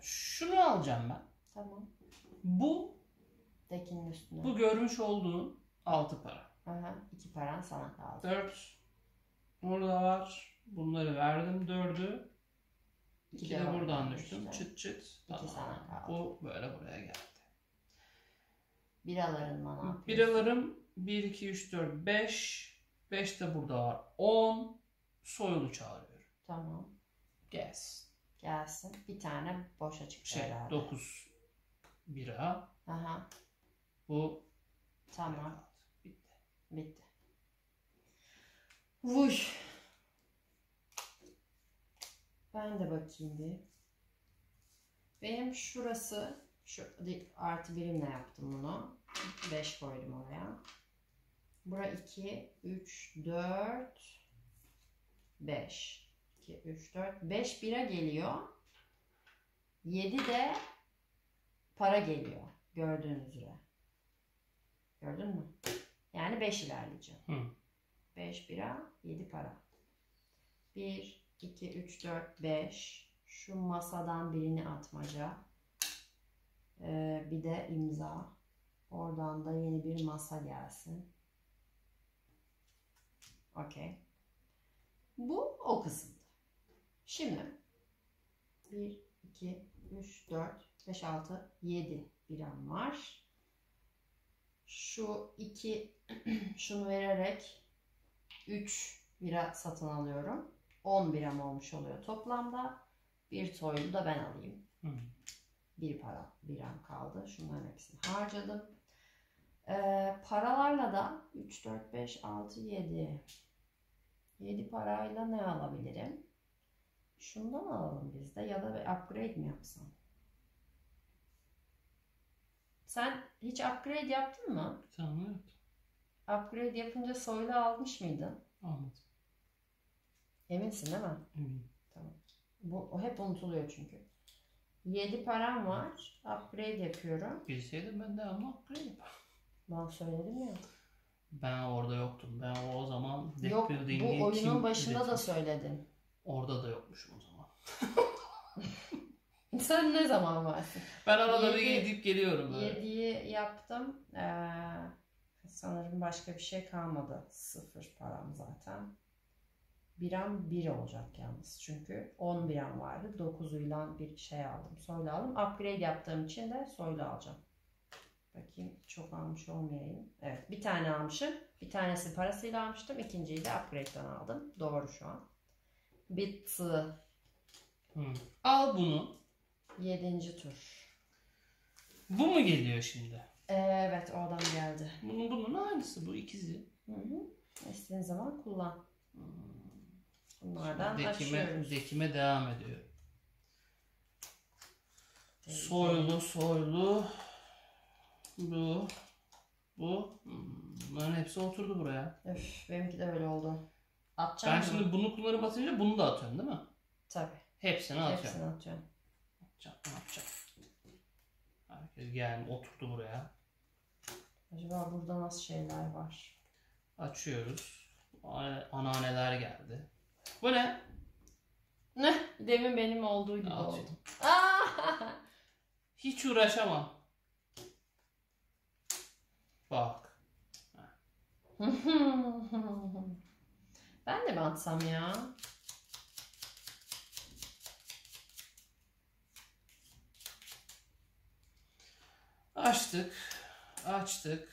Şunu alacağım ben. Tamam. Bu dekinin üstüne. Bu görmüş olduğun 6 para. Aha, 2 paran sana kaldı. 4 burada var. Bunları verdim. 4'ü. 2 de buradan düştüm. Çıt. 2 tamam. Sana kaldı. Bu böyle buraya geldi. Biraların bana. Biralarım 1, 2, 3, 4, 5. 5 de burada var. 10. Soyulu çağırıyorum. Tamam. Gelsin. Bir tane boşa çıktı herhalde. 9 bira. Aha. Bu. Tamam. Bitti. Vuş. Ben de bakayım bir. Benim şurası. Şu +1'imle yaptım bunu. 5 koydum oraya. Bura 2, 3, 4, 5. 2, 3, 4, 5 bira geliyor. 7 de para geliyor. Gördüğünüz üzere. Gördün mü? Yani 5 ilerleyeceğim. 5 bira, 7 para. 1, 2, 3, 4, 5. Şu masadan birini atmaca. Bir de imza. Oradan da yeni bir masa gelsin. Okey. Bu o kısımda. Şimdi 1, 2, 3, 4, 5, 6, 7 biram var. Şu 2 şunu vererek 3 bira satın alıyorum. 10 biram olmuş oluyor toplamda. Bir soylu da ben alayım. Bir para, biram kaldı. Şunların hepsini harcadım. Paralarla da 3, 4, 5, 6, 7. 7 parayla ne alabilirim? Şundan alalım biz de ya da upgrade mi yapsam? Sen hiç upgrade yaptın mı? Tamam, evet. Upgrade yapınca soylu almış mıydın? Almadım. Eminsin değil mi? Eminim. Tamam. Bu hep unutuluyor çünkü. 7 param var. Upgrade yapıyorum. Bilseydim ben de ama upgrade yaparım. Ben söyledim ya. Ben orada yoktum. Ben o zaman Deckbuilding'i kim... Bu oyunun başında da söyledim. Orada da yokmuşum o zaman. Sen ne zaman varsın? Ben arada bir gidip geliyorum böyle. 7'yi yaptım. Sanırım başka bir şey kalmadı. 0 param zaten. Biram 1 olacak yalnız. Çünkü 10 biram vardı. 9'uyla bir şey aldım. Soylu aldım. Upgrade yaptığım için de soylu alacağım. Bakayım. Çok almış olmayayım. Evet. Bir tane almışım. Bir tanesi parasıyla almıştım. İkinciyi de upgrade'den aldım. Doğru şu an. Bitti. Al bunu. 7. tur. Bu mu geliyor şimdi? Evet. O adam geldi. Bunun aynısı. Bu ikizi. Hı. İstediğin zaman kullan. Bunlardan açıyoruz. Dekime devam ediyor. Soylu. Bu. Bunların hepsi oturdu buraya. Öf, benimki de öyle oldu. Atacağım ben şimdi bunu kullanıp atınca bunu da atıyorum değil mi? Tabii. Hepsini atıyorum. Ne yapacağım? Herkes yani oturdu buraya. Acaba burada nasıl şeyler var? Açıyoruz. Anneanneler geldi. Bu ne? Ne? Demin benim olduğu gibi oldu. Hiç uğraşamam. Bak. Ben de mi atsam ya? Açtık. Açtık.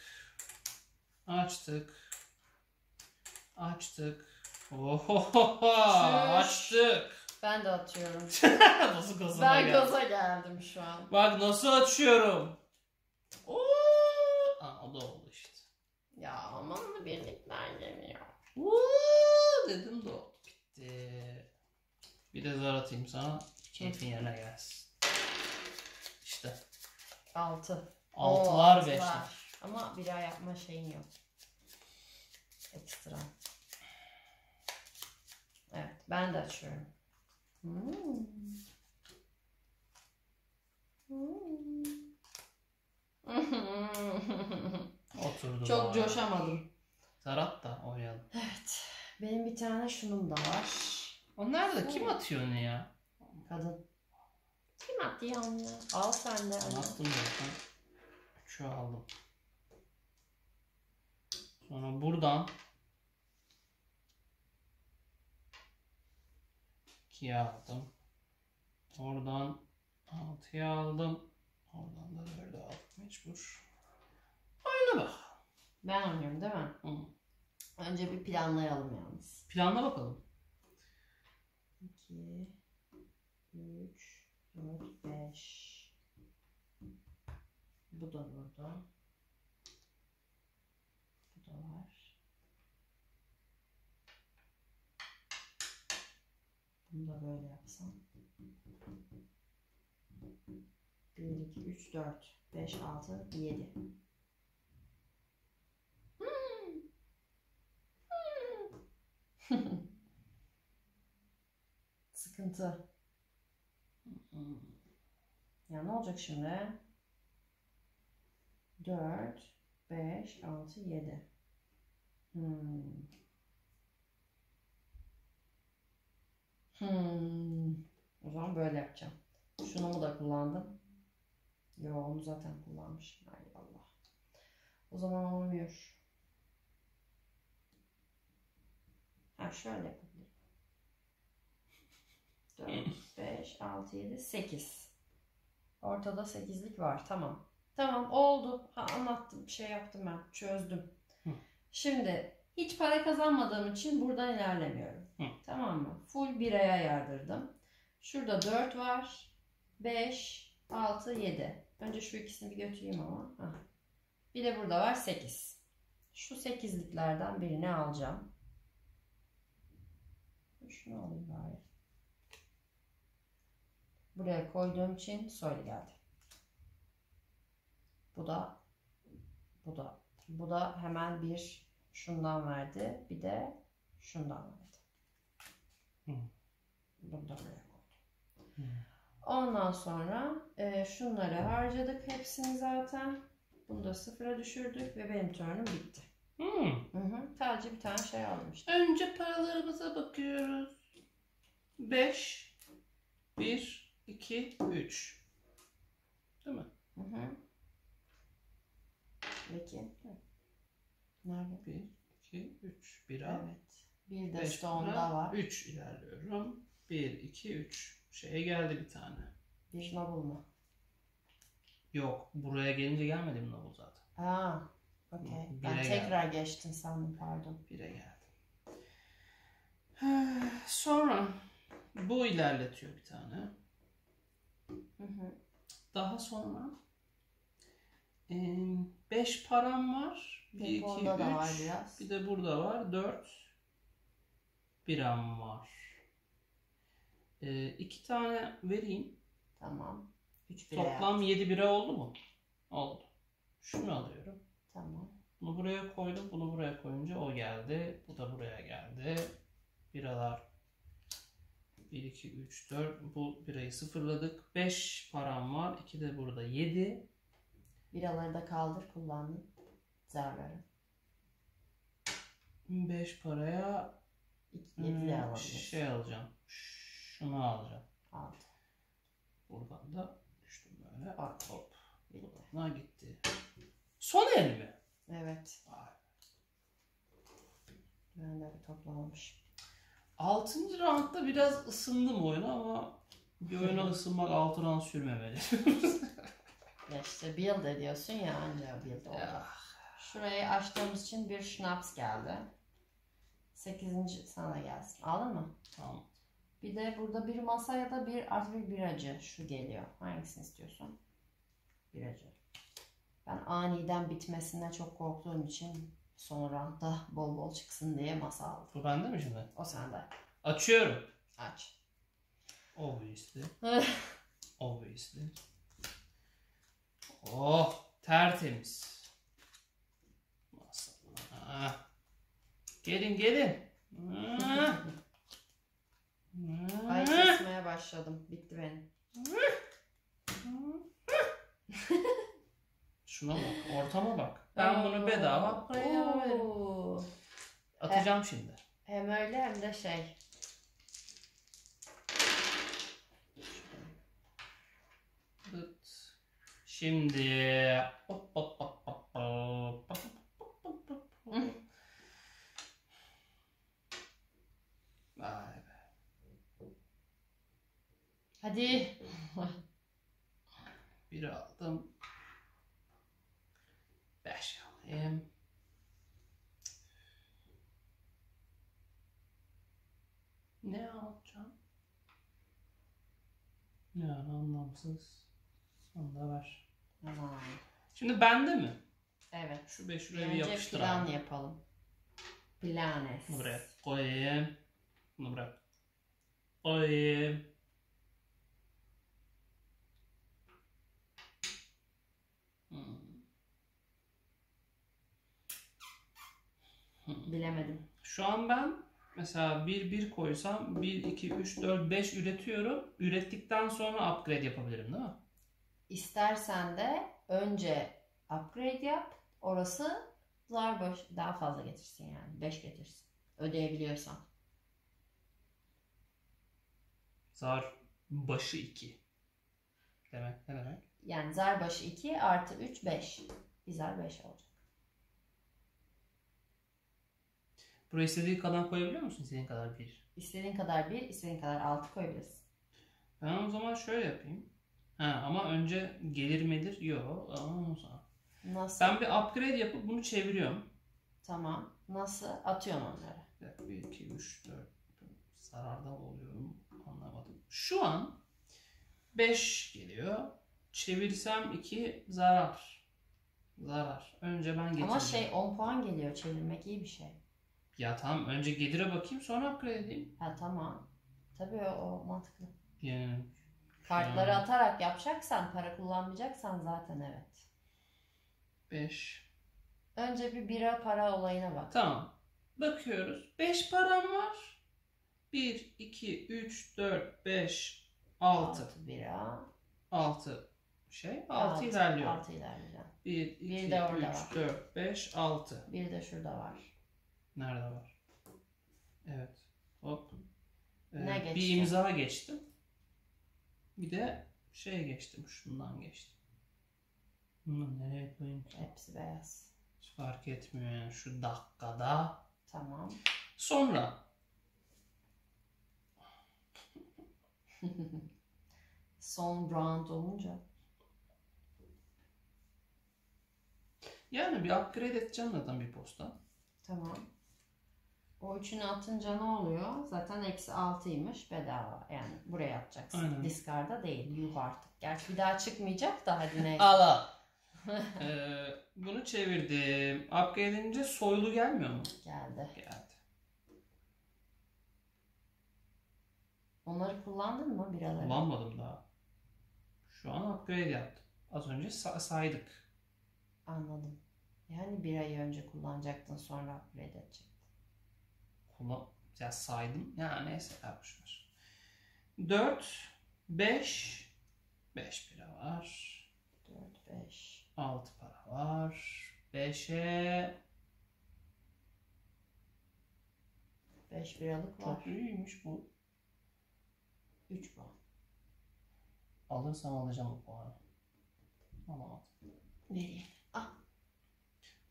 Açtık. Açtık. Ohohoho. Açtık. Ben de atıyorum. Nasıl gaza geldim? Ben gaza geldim şu an. Bak nasıl açıyorum. Oo. Aa, o da oldu işte. Ya aman birlikler geliyor. Uuu dedim de oldu. Bitti. Bir de zar atayım sana. Keyfin yerine gelsin. İşte. 6. 6'lar 5'ler. Ama bir daha yapma şeyin yok. Ekstra. Evet ben de açıyorum. Oturdu. Çok abi. Coşamadım. Zarat da oynayalım. Evet. Benim bir tane şunum da var. Onlar da kim atıyor onu ya? Kadın. Kim atıyor onu? Al sen de. Ben attım zaten. Şu aldım. Sonra buradan. Aldım. Oradan 6'ya aldım. Oradan da 4'e aldım. Mecbur. Oyna bak. Ben oynuyorum değil mi? Hı. Önce bir planlayalım yalnız. Planla bakalım. 2, 3, 4, 5. Bu da burada. Bu da var. Bunu da böyle yapsam. 1, 2, 3, 4, 5, 6, 7. Sıkıntı. Ya ne olacak şimdi? 4, 5, 6, 7. O zaman böyle yapacağım. Şunumu da kullandım. Yo onu zaten kullanmışım. Ay Allah. O zaman olmuyor. Ha şöyle yapabilirim. 4, 5, 6, 7, 8. Ortada 8'lik var. Tamam. Tamam oldu. Ha, anlattım. Bir şey yaptım ben. Çözdüm. Şimdi hiç para kazanmadığım için buradan ilerlemiyorum. Hı. Tamam mı? Full biraya yardırdım. Şurada 4 var. 5, 6, 7. Önce şu ikisini bir götüreyim ama. Heh. Bir de burada var 8. Şu 8'liklerden birini alacağım. Şunu alayım bari. Buraya koyduğum için soylu geldi. Bu da hemen bir şundan verdi. Bir de şundan verdi. Bunu da buraya koydum. Ondan sonra şunları harcadık hepsini zaten. Bunu da sıfıra düşürdük ve benim turnum bitti. Sadece bir tane şey almıştım. Önce paralarımıza bakıyoruz. 5 1 2 3 değil mi? Peki. Nerede? 1, 2, 3. 1 al. Evet. Bir de sonda var. 3 ilerliyorum. 1, 2, 3. Şeye geldi bir tane. Bir Noble mu? Yok. Buraya gelince gelmedi mi Noble zaten? Haa. Okey. Ben tekrar geldim. Geçtin sandım. Pardon. 1'e geldim. Sonra bu ilerletiyor bir tane. Daha sonra 5 param var. 1, 2, 3. Bir de burada var. 4 biram var. 2 tane vereyim. Tamam. 3 bira. Toplam 7 bira oldu mu? Oldu. Şunu alıyorum. Tamam. Bunu buraya koydum. Bunu buraya koyunca o geldi. Bu da buraya geldi. Biralar. 1, 2, 3, 4. Bu birayı sıfırladık. 5 param var. 2 de burada 7. Biraları da kaldır kullandım. Zararı. 5 paraya 7 alacağım. Şey alacağım. Şunu alacağım. Aldı. Buradan da düştüm böyle. At hop. Buna gitti. Son el mi? Evet. Vay. Ben de toplamamış. 6. roundda biraz ısındım oyuna ama bir oyuna ısınmak 6 round sürmemeli. Ya işte build ediyorsun ya anca build oldu. Şurayı açtığımız için bir Schnaps geldi. 8. sana gelsin. Aldın mı? Tamam. Bir de burada bir masa ya da bir artı bir biracı şu geliyor. Hangisini istiyorsun? Biracı. Ben aniden bitmesinden çok korktuğum için sonra da bol bol çıksın diye masa aldım. Bu bende mi şimdi? O sende. Açıyorum. Aç. Obviously. Obviously. Oh, tertemiz. Maşallah. Gelin gelin. Ay kesmeye başladım. Bitti benim. Şuna bak, ortama bak. Ben bunu bedava atacağım şimdi. Hem öyle hem de şey. Şimdi hadi bir aldım. 5 alayım. Ne alacağım? Yani anlamsız. Onu da ver. Tamam. Şimdi bende mi? Evet. Şu 5 şuraya bir yapıştıralım. Önce plan yapalım. Planes. Bunu buraya koyayım. Bunu buraya koyayım. Bilemedim. Şu an ben mesela 1-1 koysam 1-2-3-4-5 üretiyorum. Ürettikten sonra upgrade yapabilirim değil mi? İstersen de önce upgrade yap. Orası daha fazla getirsin yani. 5 getirsin. Ödeyebiliyorsan. Zar başı 2. Demek ne demek? Yani zar başı 2 artı 3 5. Bir zar 5 olacak. Buraya istediğin kadar koyabiliyor musun? İstediğin kadar 1. İstediğin kadar 1, istediğin kadar 6 koyabilirsin. Ben o zaman şöyle yapayım. Ha, ama önce gelir medir? Yok. Nasıl? Ben bir upgrade yapıp bunu çeviriyorum. Tamam. Nasıl? Atıyorum onları. 1, 2, 3, 4. Zararda oluyorum. Anlamadım. Şu an 5 geliyor. Çevirsem 2 zarar. Zarar. Önce ben getireceğim. Ama şey 10 puan geliyor. Çevirmek iyi bir şey. Ya tamam, önce gelire bakayım sonra upgrade edeyim. Ha tamam. Tabii o mantıklı. Yani. Kartları yani atarak yapacaksan, para kullanmayacaksan zaten evet. 5. Önce bir bira para olayına bak. Tamam. Bakıyoruz. 5 param var. 1, 2, 3, 4, 5, 6. 6 bira. 6 şey. 6 ilerliyor. 6 ilerliyor. 1, 2, 3, 4, 5, 6. Bir de şurada var. Nerede var? Evet. Hop. Bir imza geçtim. Bir de şey geçtim. Şundan geçtim. Bunu nereye koyayım? Hepsi beyaz. Hiç fark etmiyor yani şu dakikada. Tamam. Sonra. Son round olunca. Yani bir upgrade edeceğim zaten bir posta. Tamam. O üçünü atınca ne oluyor? Zaten eksi 6'ymış bedava. Yani buraya atacaksın. Aynen. Discard'a değil. Yuh artık. Gerçi bir daha çıkmayacak da hadi neyse. Ala. Bunu çevirdim. Upgrade edince soylu gelmiyor mu? Geldi. Geldi. Onları kullandın mı biraları? Kullanmadım daha. Şu an upgrade yaptım. Az önce saydık. Anladım. Yani bir ay önce kullanacaktın sonra upgrade edecektin. Ya saydım. Yani neyse yapmışlar. 4, 5, 5 para var. 4, 5. 6 para var. 5'e 5 biralık var. Çok iyiymiş bu. 3 puan. Alırsam alacağım bu puanı. Ama nereye? Ah.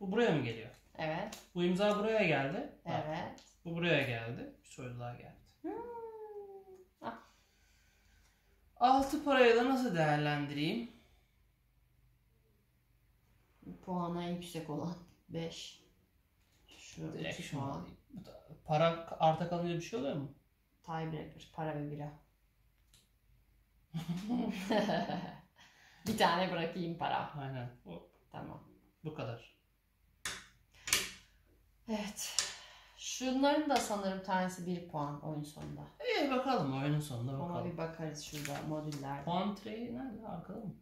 Bu buraya mı geliyor? Evet. Bu imza buraya geldi. Evet. Bak, bu buraya geldi. Bir soru daha geldi. Ah. 6 parayı da nasıl değerlendireyim? Puanı yüksek olan 5. Şu direkt şu an. Para arta kalınca bir şey oluyor mu? Tiebreaker, para ve bira. Bir tane bırakayım para. Aynen. Hop. Tamam. Bu kadar. Evet. Şunların da sanırım tanesi 1 puan oyun sonunda. İyi bakalım oyunun sonunda bakalım. Ona bir bakarız şurada modüllerde. Puan treyi nerede? Arkada mı?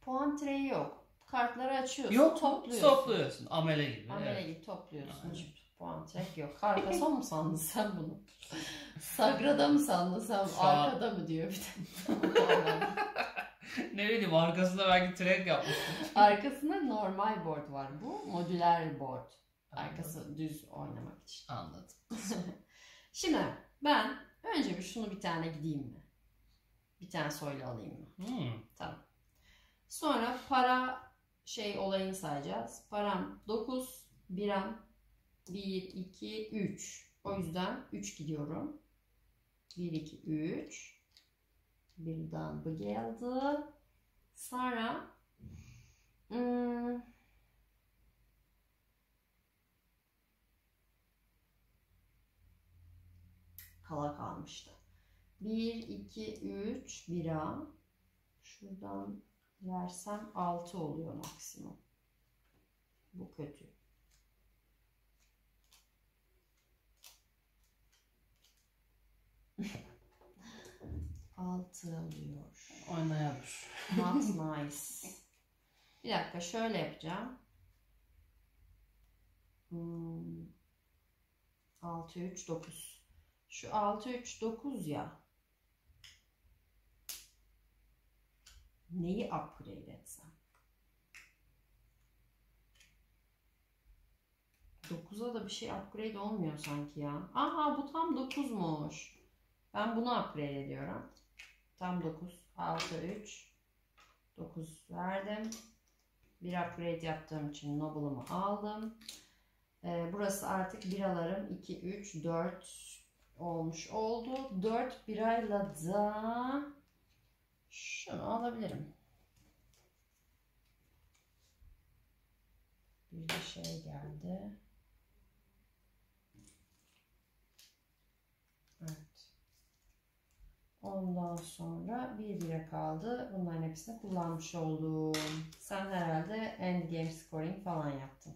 Puan treyi yok. Kartları açıyorsun, yok, topluyorsun. Topluyorsun. Amele gibi. Amele gibi topluyorsun. Aynen. Puan çek yok. Karkasa mı sandın sen bunu? Sagrada mı sandın sen? Arkada mı diyor bir de. Ne bileyim, arkasında belki trek yapmıştım. Arkasında normal board var. Bu modüler board. Arkası anladım. Düz oynamak için. Anladım. Şimdi ben önce bir şunu bir tane gideyim mi? Bir tane soylu alayım mı? Hmm. Tamam. Sonra para şey olayını sayacağız. Param 9, biram 1, 2, 3. O yüzden 3 gidiyorum. 1, 2, 3. Birden bu geldi. Sonra kala kalmıştı. 1, 2, 3 biram. Şuradan versem 6 oluyor maksimum. Bu kötü. Altı alıyor. Oynayabilir. Not nice. Bir dakika şöyle yapacağım. 6, 3, 9. Şu 6, 3, 9 ya. Neyi upgrade etsem? 9'a da bir şey upgrade olmuyor sanki ya. Aha bu tam 9'muş. Ben bunu upgrade ediyorum. Tam 9. 6, 3. 9 verdim. Bir upgrade yaptığım için Noble'ımı aldım. Burası artık biralarım 2, 3, 4 olmuş oldu. 4 birayla da şunu alabilirim. Bir şey geldi. Evet. Ondan sonra bir bire kaldı. Bunların hepsini kullanmış oldum. Sen herhalde end game scoring falan yaptın.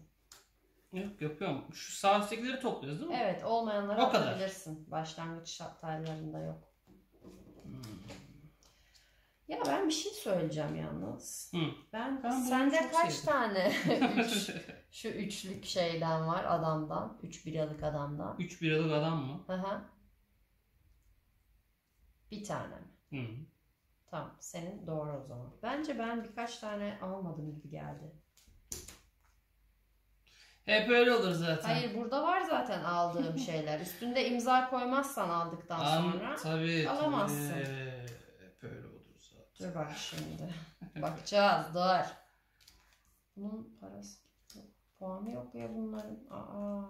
Yok yapıyorum. Şu sağ üsttekileri topluyoruz değil mi? Evet, olmayanları atabilirsin. Başlangıç şartlarında yok. Ya ben bir şey söyleyeceğim yalnız. Hı. Ben sende kaç sevdim. Tane şu üçlük şeyden var adamdan. 3 biralık adamdan. 3 biralık adam mı? Aha. Bir tane mi? Hı. Tamam, senin doğru o zaman. Bence ben birkaç tane almadım gibi geldi. Hep öyle olur zaten. Hayır, burada var zaten aldığım şeyler. Üstünde imza koymazsan aldıktan sonra tabii, alamazsın. Tabii. Hep öyle olur. Dur bak şimdi. Bakacağız. Dur. Bunun parası yok. Puanı yok ya bunların. Aa.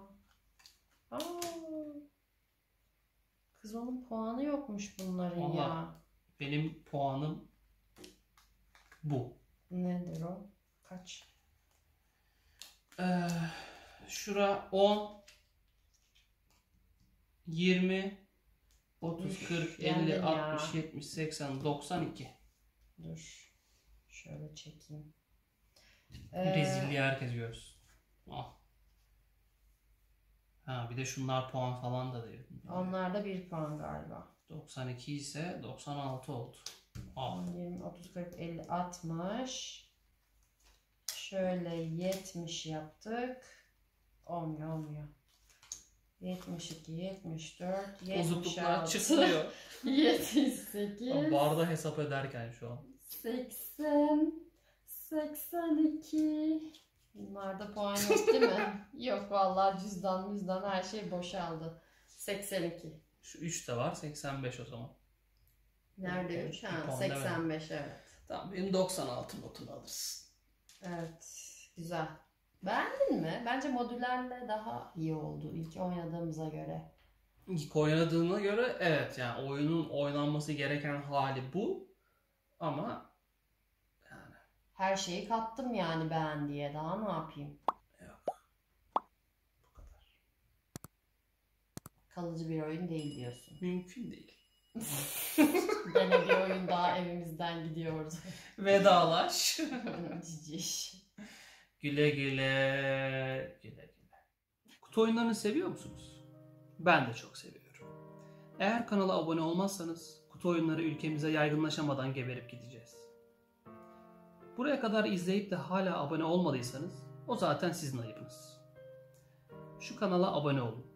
Aa. Kız onun puanı yokmuş bunların. Vallahi ya. Benim puanım bu. Nedir o? Kaç? Şura 10 20 30 40 50 60 70 80 92 Dur. Şöyle çekeyim. Rezilliği herkes görsün. Ah. Ha bir de şunlar puan falan da değil. Onlar da 1 puan galiba. 92 ise 96 oldu. Ah. 20, 30, 40, 50, 60. Şöyle 70 yaptık. Olmuyor. 72, 74, 76, çıkmıyor. 78. Barda hesap ederken şu an. 80, 82. Bunlarda puan yok değil mi? Yok vallahi cüzdan her şey boşaldı. 82. Şu 3 de var, 85 o zaman. Nerede 3? Ha, 85 evet. Tamam, benim 96 notunu alırsın. Evet, güzel. Beğendin mi? Bence modüllerle daha iyi oldu ilk oynadığımıza göre. İlk oynadığına göre evet, yani oyunun oynanması gereken hali bu. Ama yani her şeyi kattım yani ben diye, daha ne yapayım? Yok. Bu kadar. Kalıcı bir oyun değil diyorsun. Mümkün değil. Gene bir oyun daha evimizden gidiyordu. Vedalaş. Ciciş. Güle güle. Güle güle. Kutu oyunlarını seviyor musunuz? Ben de çok seviyorum. Eğer kanala abone olmazsanız kutu oyunları ülkemize yaygınlaşamadan geberip gideceğiz. Buraya kadar izleyip de hala abone olmadıysanız o zaten sizin ayıbınız. Şu kanala abone olun.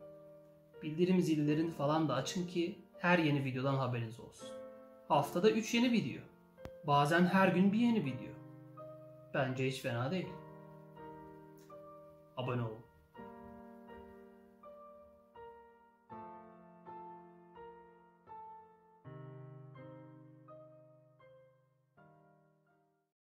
Bildirim zillerini falan da açın ki her yeni videodan haberiniz olsun. Haftada 3 yeni video. Bazen her gün bir yeni video. Bence hiç fena değil. Abone olun.